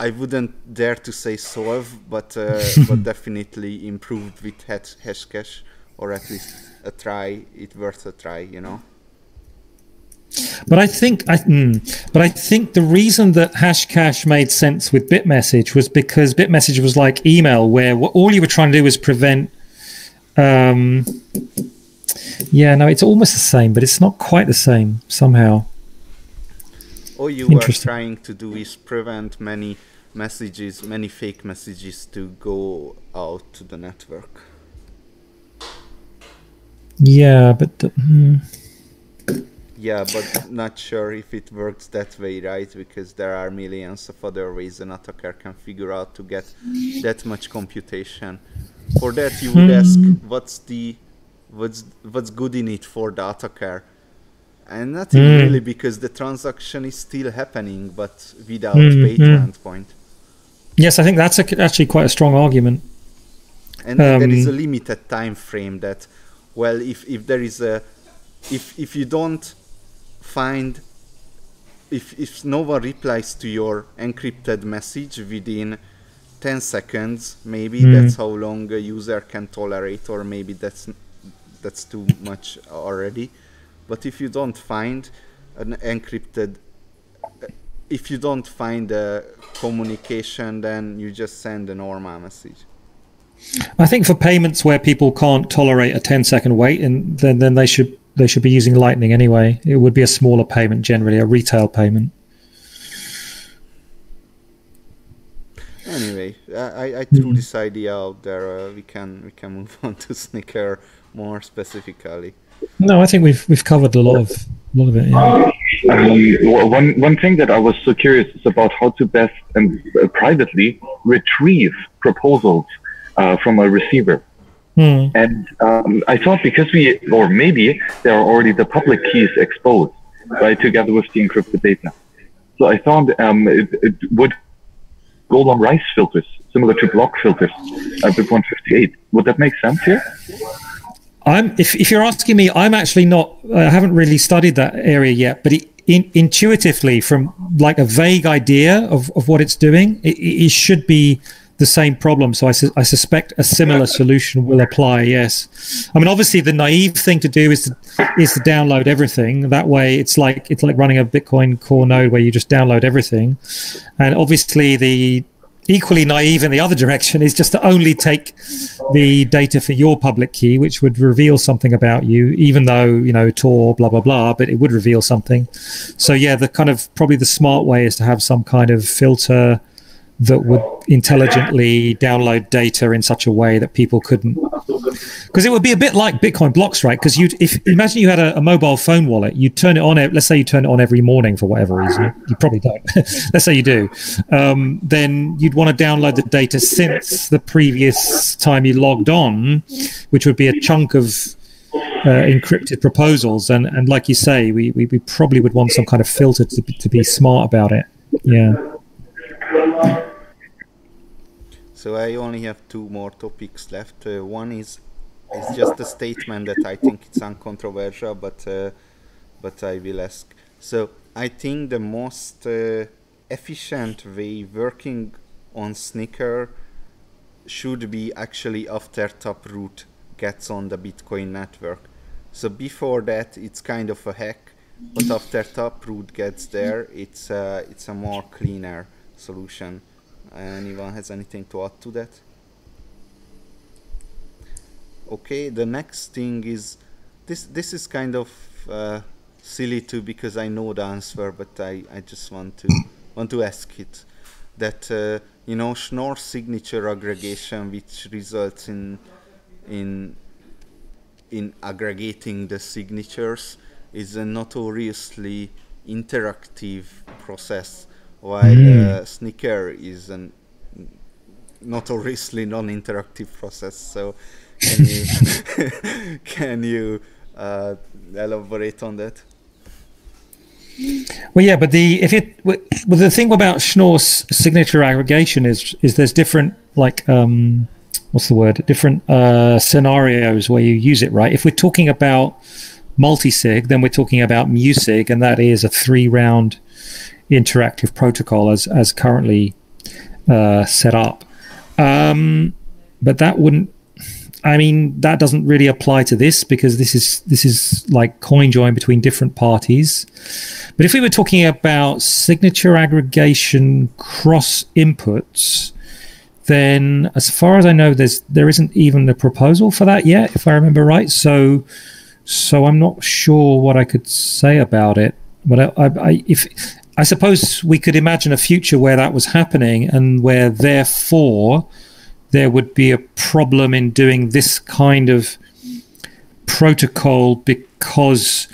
I wouldn't dare to say solve, but definitely improved with hashcash, or at least a try. It's worth a try, you know. But I think, I think the reason that hashcash made sense with Bitmessage was because Bitmessage was like email, where all you were trying to do was prevent. Yeah, no, it's almost the same, but it's not quite the same somehow. All you are trying to do is prevent many messages, many fake messages to go out to the network. Yeah, but Yeah, but not sure if it works that way, right? Because there are millions of other ways an attacker can figure out to get that much computation. For that, you would ask, what's good in it for the attacker? And nothing really, because the transaction is still happening, but without pay to endpoint. Yes, I think that's actually quite a strong argument. And there is a limited time frame that, well, if you don't find, if no one replies to your encrypted message within 10 seconds, maybe that's how long a user can tolerate, or maybe that's too much already. But if you don't find an encrypted, if you don't find a communication, then you just send a normal message. I think for payments where people can't tolerate a 10-second wait, and then they should be using Lightning anyway. It would be a smaller payment generally, a retail payment. Anyway, I threw this idea out there. We can move on to Snicker more specifically. No, I think we've covered a lot of it. Yeah. One thing that I was so curious is about how to best and privately retrieve proposals from a receiver. And I thought, because or maybe there are already the public keys exposed, right, together with the encrypted data. So I thought it would go on rice filters, similar to block filters, BIP158. Would that make sense here? If you're asking me, I'm actually not. I haven't really studied that area yet. But intuitively, from like a vague idea of what it's doing, it should be the same problem. So I suspect a similar solution will apply. Yes, I mean, obviously the naive thing to do is to download everything. That way, it's like running a Bitcoin Core node where you just download everything. And obviously the equally naive in the other direction is just to only take the data for your public key, which would reveal something about you, even though, you know, Tor, blah, blah, blah, but it would reveal something. So yeah, the kind of probably the smart way is to have some kind of filter that would intelligently download data in such a way that people couldn't, because it would be a bit like Bitcoin blocks, right? Because imagine you had a mobile phone wallet, you turn it on, let's say you turn it on every morning for whatever reason, you probably don't, let's say you do, then you'd want to download the data since the previous time you logged on, which would be a chunk of encrypted proposals, and like you say, we probably would want some kind of filter to be smart about it. Yeah. So I only have two more topics left. One is just a statement that I think it's uncontroversial, but I will ask. So I think the most efficient way working on Snicker should be actually after Taproot gets on the Bitcoin network. So before that, it's kind of a hack, but after Taproot gets there, it's a more cleaner solution. Anyone has anything to add to that? Okay, the next thing is this is kind of silly too, because I know the answer, but I just want to ask it, that you know, Schnorr signature aggregation, which results in aggregating the signatures, is a notoriously interactive process, while Snicker is a notoriously non-interactive process. So can you can you elaborate on that? Well, yeah, but the thing about Schnorr's signature aggregation is there's different, like different scenarios where you use it, right? If we're talking about multi-sig, then we're talking about musig, and that is a 3-round interactive protocol as currently set up, but that wouldn't, I mean, that doesn't really apply to this, because this is like CoinJoin between different parties. But if we were talking about signature aggregation cross inputs, then as far as I know, there isn't even a proposal for that yet, if I remember right. So I'm not sure what I could say about it, but I suppose we could imagine a future where that was happening, and where therefore there would be a problem in doing this kind of protocol, because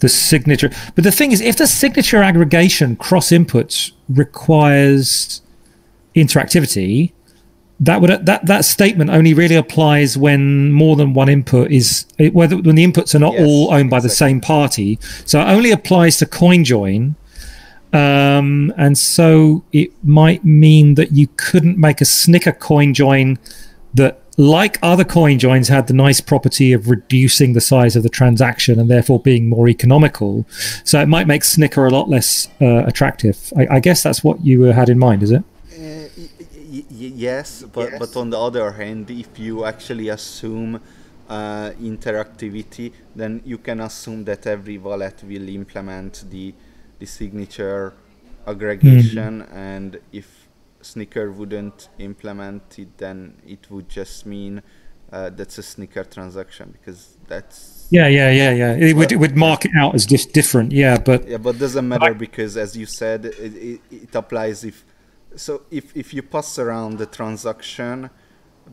the signature. But the thing is, if the signature aggregation cross inputs requires interactivity, that would that statement only really applies when more than one input is when the inputs are not all owned by the same party. So it only applies to CoinJoin. And so it might mean that you couldn't make a snicker CoinJoin that, like other CoinJoins, had the nice property of reducing the size of the transaction and therefore being more economical. So it might make snicker a lot less attractive. I guess that's what you had in mind, is it? Yes, but on the other hand, if you actually assume interactivity, then you can assume that every wallet will implement the signature aggregation, and if Snicker wouldn't implement it, then it would just mean that's a Snicker transaction, because that's it would mark it out as just different, but doesn't matter, because as you said, it applies if. So if you pass around the transaction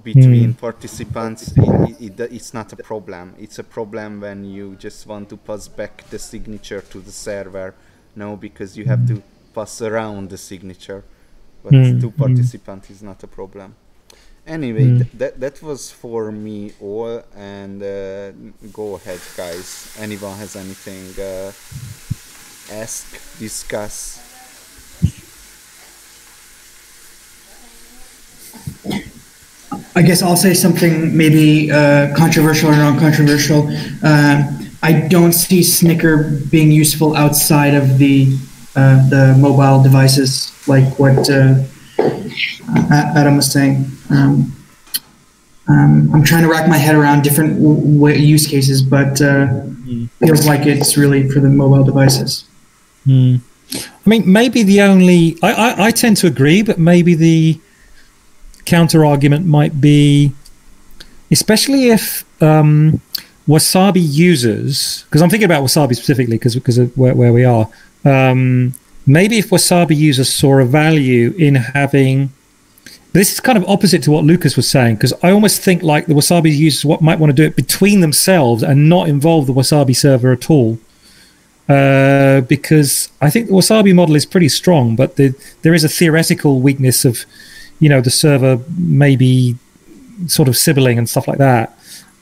between participants, it's not a problem. It's a problem when you just want to pass back the signature to the server. No, because you have to pass around the signature. But to participants is not a problem. Anyway, that was for me all. And go ahead, guys. Anyone has anything? Ask, discuss. I guess I'll say something maybe controversial or non-controversial. I don't see Snicker being useful outside of the mobile devices, like what Adam was saying. I'm trying to rack my head around different use cases, but feels like it's really for the mobile devices. I mean, maybe the only... I tend to agree, but maybe the counter argument might be, especially if Wasabi users, because I'm thinking about Wasabi specifically because of where we are, maybe if Wasabi users saw a value in having, this is kind of opposite to what Lucas was saying, because I almost think like the Wasabi users might want to do it between themselves and not involve the Wasabi server at all, because I think the Wasabi model is pretty strong, but there is a theoretical weakness of, you know, the server maybe sort of sibling and stuff like that.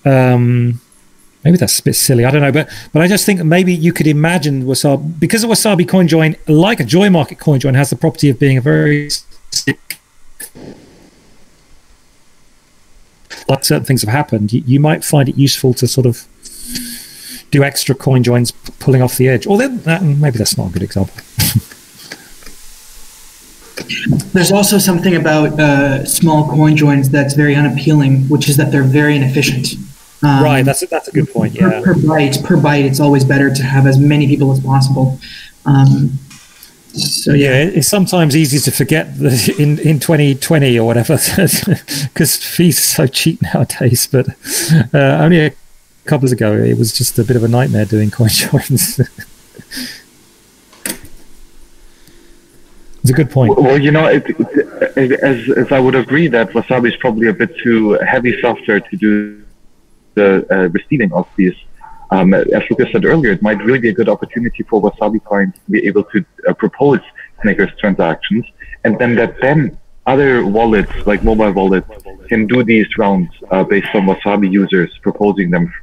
Maybe that's a bit silly, I don't know, but I just think maybe you could imagine Wasabi, because a Wasabi CoinJoin, like a JoinMarket CoinJoin, has the property of being a very sick, like certain things have happened, you might find it useful to sort of do extra CoinJoins pulling off the edge. Or maybe that's not a good example. There's also something about small CoinJoins that's very unappealing, which is that they're very inefficient. Right, that's a good point. Yeah. Per byte, it's always better to have as many people as possible. It's sometimes easy to forget that in 2020 or whatever, because fees are so cheap nowadays. But only a couple of years ago, it was just a bit of a nightmare doing CoinJoins. It's a good point. Well, you know, as I would agree that Wasabi is probably a bit too heavy software to do the receiving of these. As Lucas said earlier, it might really be a good opportunity for Wasabi clients to be able to propose Snickers transactions, and then that other wallets, like mobile wallets, can do these rounds based on Wasabi users proposing them.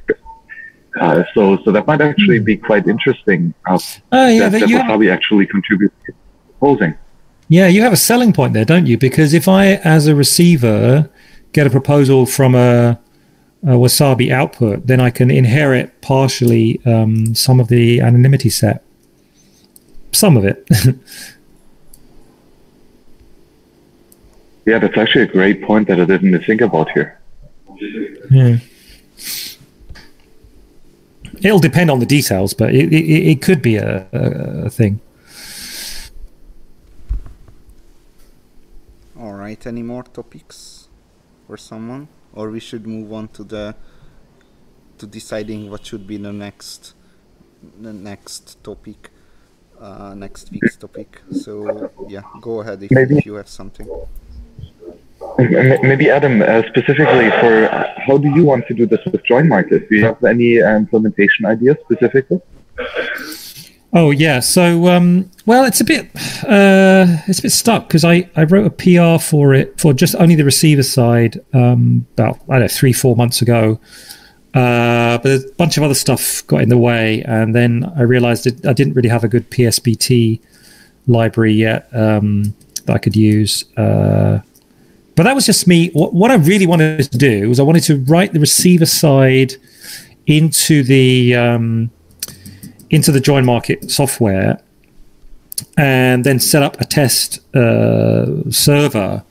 So that might actually be quite interesting. That Wasabi actually contributes to proposing. Yeah, you have a selling point there, don't you? Because if I, as a receiver, get a proposal from a Wasabi output, then I can inherit partially some of the anonymity set. Some of it. Yeah, that's actually a great point that I didn't think about here. Yeah. It'll depend on the details, but it could be a thing. All right, any more topics for someone, or we should move on to deciding what should be the next topic, next week's topic. So yeah, go ahead if you have something. Maybe Adam, specifically for how do you want to do this with JoinMarket? Do you have any implementation ideas specifically? Oh yeah, so well, it's a bit stuck because I wrote a PR for it for just only the receiver side about, I don't know, 3-4 months ago, but a bunch of other stuff got in the way, and then I realized that I didn't really have a good PSBT library yet that I could use. But that was just me. What I really wanted to do was I wanted to write the receiver side into the JoinMarket software, and then set up a test server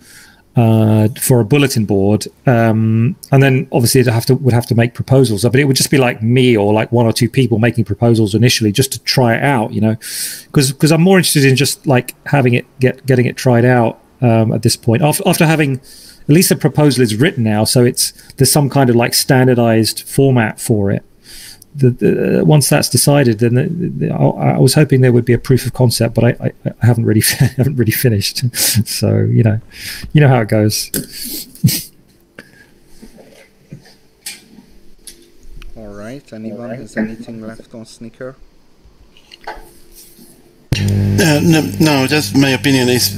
for a bulletin board, and then obviously would have to make proposals. But it would just be like me or like 1 or 2 people making proposals initially, just to try it out, you know, because I'm more interested in just like having it getting it tried out at this point. After having at least the proposal is written now, so there's some kind of like standardized format for it. Once that's decided, then I was hoping there would be a proof of concept, but I haven't really finished. So you know how it goes. All right. Anyone has anything left on Sneaker? No, just my opinion is,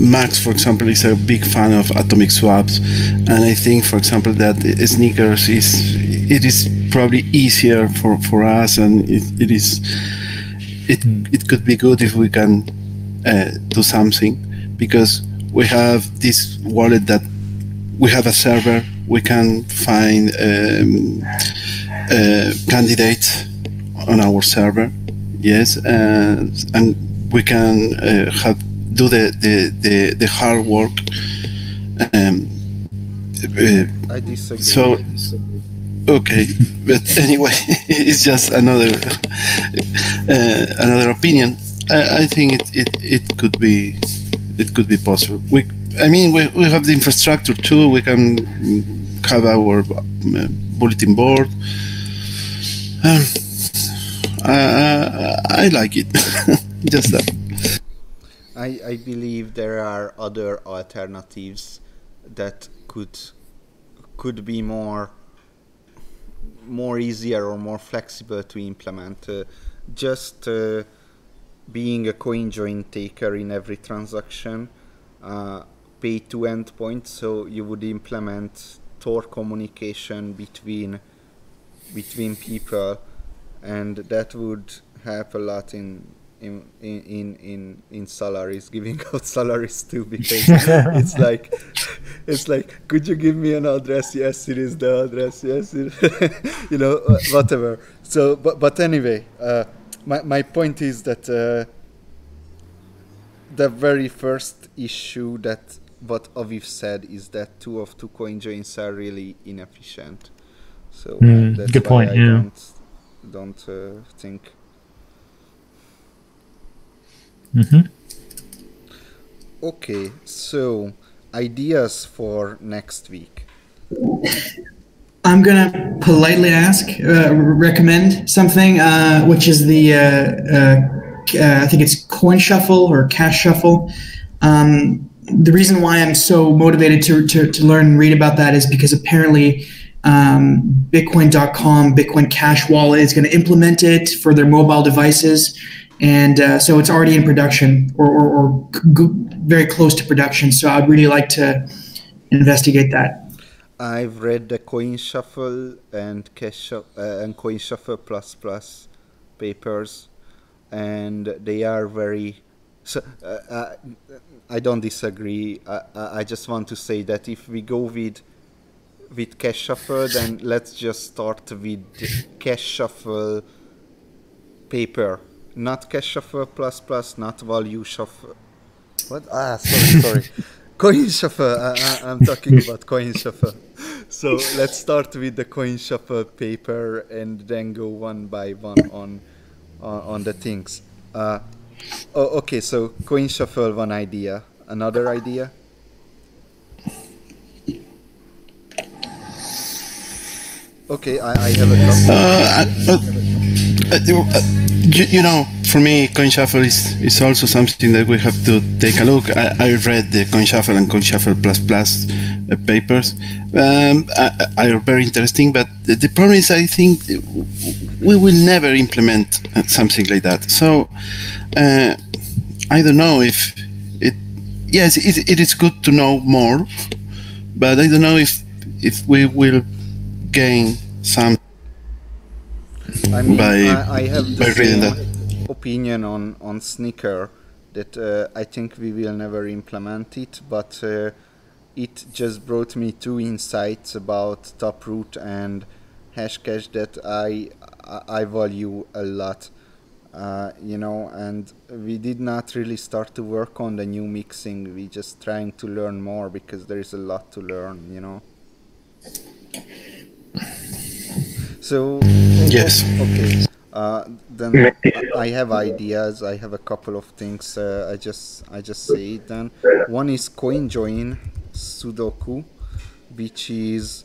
Max, for example, is a big fan of atomic swaps, and I think, for example, that Sneakers is probably easier for us, and it could be good if we can do something, because we have this wallet that we have a server, we can find candidates on our server. Yes, and we can do the hard work. I disagree. So, okay, but anyway, it's just another opinion. I think it could be possible. We have the infrastructure too. We can have our bulletin board. I like it. Just that. I believe there are other alternatives that could be more easier or more flexible to implement. Just being a CoinJoin taker in every transaction, pay to endpoint. So you would implement Tor communication between people. And that would help a lot in salaries, giving out salaries too, because it's like, could you give me an address? Yes, it is the address. Yes, whatever. So, but anyway, my point is that the very first issue that what Aviv said is that 2 of 2 CoinJoins are really inefficient. So that's good point. I don't think. Okay, so ideas for next week. I'm gonna politely ask, recommend something, which is the I think it's CoinShuffle or Cash Shuffle. The reason why I'm so motivated to learn and read about that is because apparently Bitcoin.com, Bitcoin Cash Wallet is going to implement it for their mobile devices. And so it's already in production or very close to production. So I'd really like to investigate that. I've read the CoinShuffle and CoinShuffle++ papers, and they are very... So, I don't disagree. I just want to say that if we go with Cash Shuffle, then let's just start with Cash Shuffle paper, not Cash Shuffle ++, not Value Shuffle. What? Ah, sorry. Coin Shuffle. I'm talking about Coin Shuffle. So let's start with the Coin Shuffle paper and then go one by one on the things. Okay. So Coin Shuffle, one idea. Another idea. Okay, I have a couple. For me, CoinShuffle is also something that we have to take a look. I read the CoinShuffle and CoinShuffle++ papers. Are very interesting, but the problem is, I think we will never implement something like that. So I don't know if it, yes, it is good to know more, but I don't know if we will gain some. I mean, I have the same opinion on Snicker, that I think we will never implement it, but it just brought me two insights about Taproot and Hashcash that I value a lot, you know, and we did not really start to work on the new mixing. We just trying to learn more because there is a lot to learn, you know. So yes, okay. Then I have ideas. I have a couple of things. I just say it. Then one is CoinJoin Sudoku, which is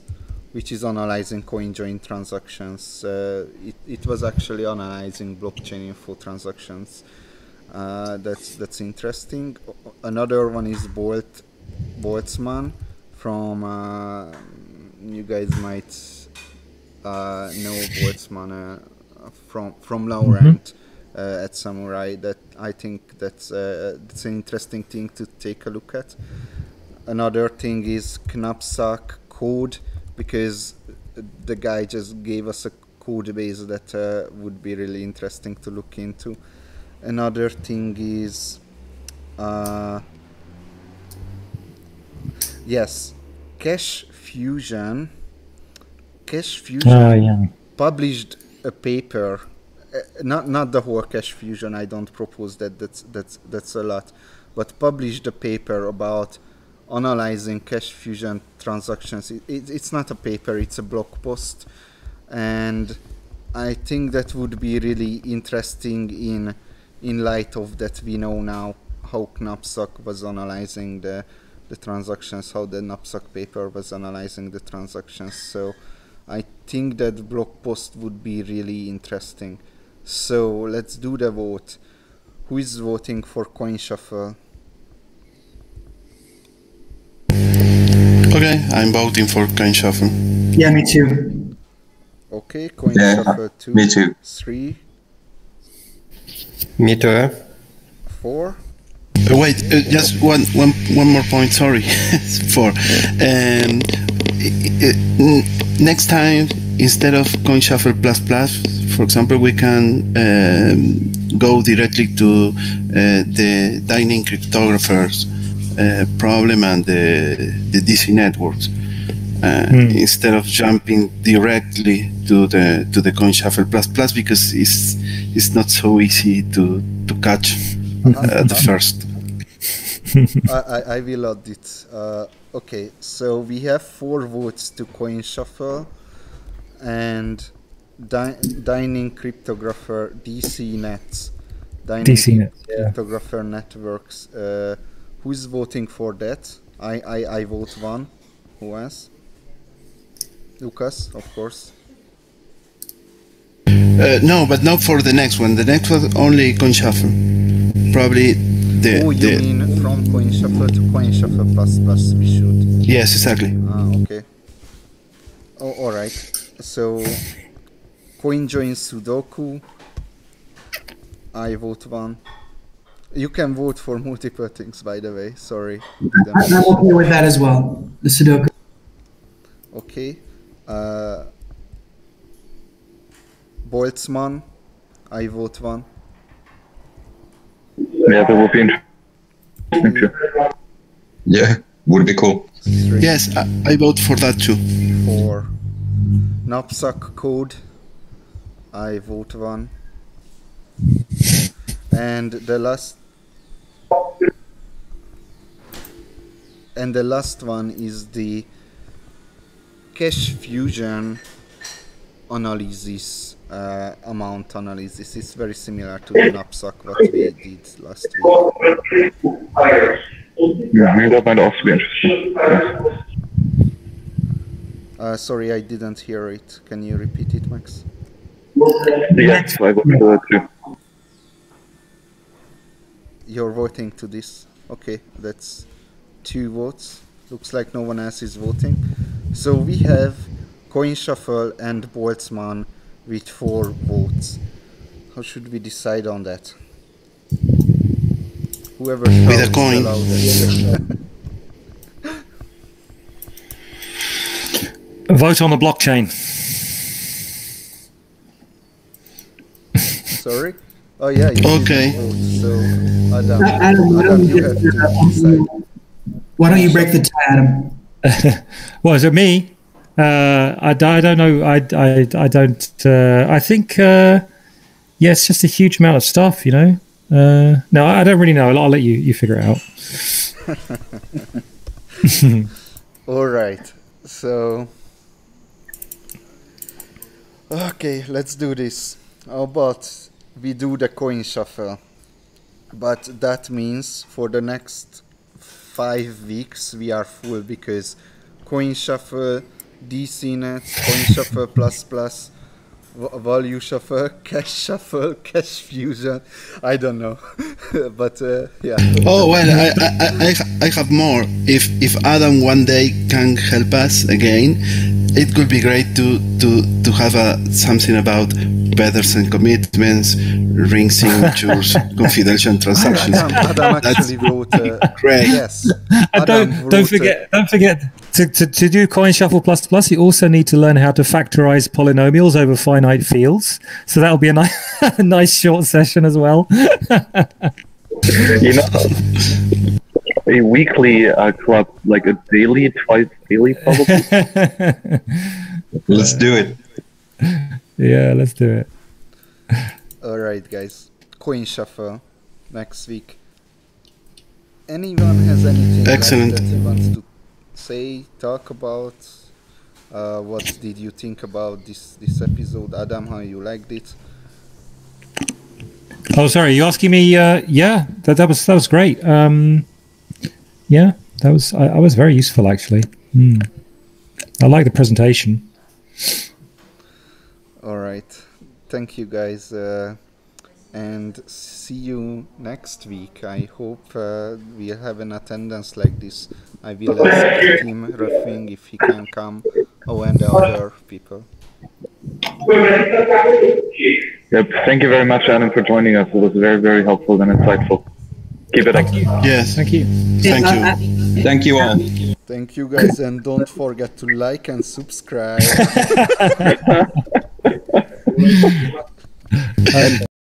analyzing CoinJoin transactions. It was actually analyzing blockchain info transactions. That's interesting. Another one is Boltzmann from you guys might know Boltzmann from Laurent at Samurai. That I think that's an interesting thing to take a look at. Another thing is Knapsack code, because the guy just gave us a code base that would be really interesting to look into. Another thing is, yes, Cash Fusion. Cash Fusion published a paper, not the whole Cash Fusion. I don't propose that. That's a lot, but published a paper about analyzing Cash Fusion transactions. It's not a paper, it's a blog post, and I think that would be really interesting in light of that we know now how Knapsack was analyzing the transactions, how the Knapsack paper was analyzing the transactions. So I think that blog post would be really interesting. So let's do the vote. Who is voting for CoinShuffle? Okay, I'm voting for CoinShuffle. Yeah, me too. Okay, CoinShuffle 2, me too. 3. Me too. 4. Wait, just one more point, sorry. 4. Next time, instead of CoinShuffle++, for example, we can go directly to the dining cryptographers problem and the DC networks instead of jumping directly to the CoinShuffle++, because it's not so easy to catch at the first. I will audit. Okay, so we have 4 votes to CoinShuffle and dining cryptographer DC-net. Dining cryptographer networks. Who's voting for that? I vote 1. Who else? Lucas, of course. No, but not for the next one. The next one only CoinShuffle. Probably the... Oh, you mean from CoinShuffle to CoinShuffle++, we should. Yes, exactly. Ah, okay. Oh, alright. So, CoinJoin Sudoku. I vote 1. You can vote for multiple things, by the way. Sorry. I'm okay with that as well. The Sudoku. Okay. Boltzmann. I vote 1. Yeah, that would be interesting. Yeah, would be cool. 3. Yes, I vote for that too. 4. Knapsack code. I vote 1. And the last. And the last one is the Cash Fusion analysis, amount analysis. It's very similar to the Knapsack what we did last week. Yeah, that might also be interesting. Sorry, I didn't hear it. Can you repeat it, Max? Yes, I would do that too. You're voting to this. Okay, that's 2 votes. Looks like no one else is voting. So we have CoinShuffle and Boltzmann with 4 votes. How should we decide on that? Whoever with a coin. Vote on the blockchain. Sorry? Oh yeah. Okay. So, Adam, you have to why don't you break the tie, Adam? Well, is it me? I don't know. I don't. I think. Yeah, it's just a huge amount of stuff, you know. No, I don't really know. I'll let you figure it out. All right. So. Okay, let's do this. How about we do the coin shuffle? But that means for the next 5 weeks we are full, because coin shuffle, DC-net, CoinShuffle++, Value Shuffle, Cash Shuffle, Cash Fusion. I don't know, but yeah. Oh well, I have more. If Adam one day can help us again, it could be great to have something about betters and commitments, ring signatures, confidential transactions. Adam actually wrote. Great. Yes. Don't forget. To do CoinShuffle++, you also need to learn how to factorize polynomials over finite fields. So that'll be a nice short session as well. You know, a weekly club, like a daily, twice daily, probably. Let's do it. Yeah, let's do it. All right, guys. CoinShuffle next week. Anyone has anything excellent that they want to say, talk about? What did you think about this episode, Adam? How you liked it? Oh, sorry, you asking me? Yeah, that was great. Yeah, that was I was very useful actually. I like the presentation. All right, thank you guys, and see you next week. I hope we'll have an attendance like this. I will ask Tim Ruffing if he can come. Oh, and the other people. Yep. Thank you very much, Adam, for joining us. It was very, very helpful and insightful. Keep it up. Yes. Thank you. Thank you. Thank you all. Thank you, guys, and don't forget to like and subscribe.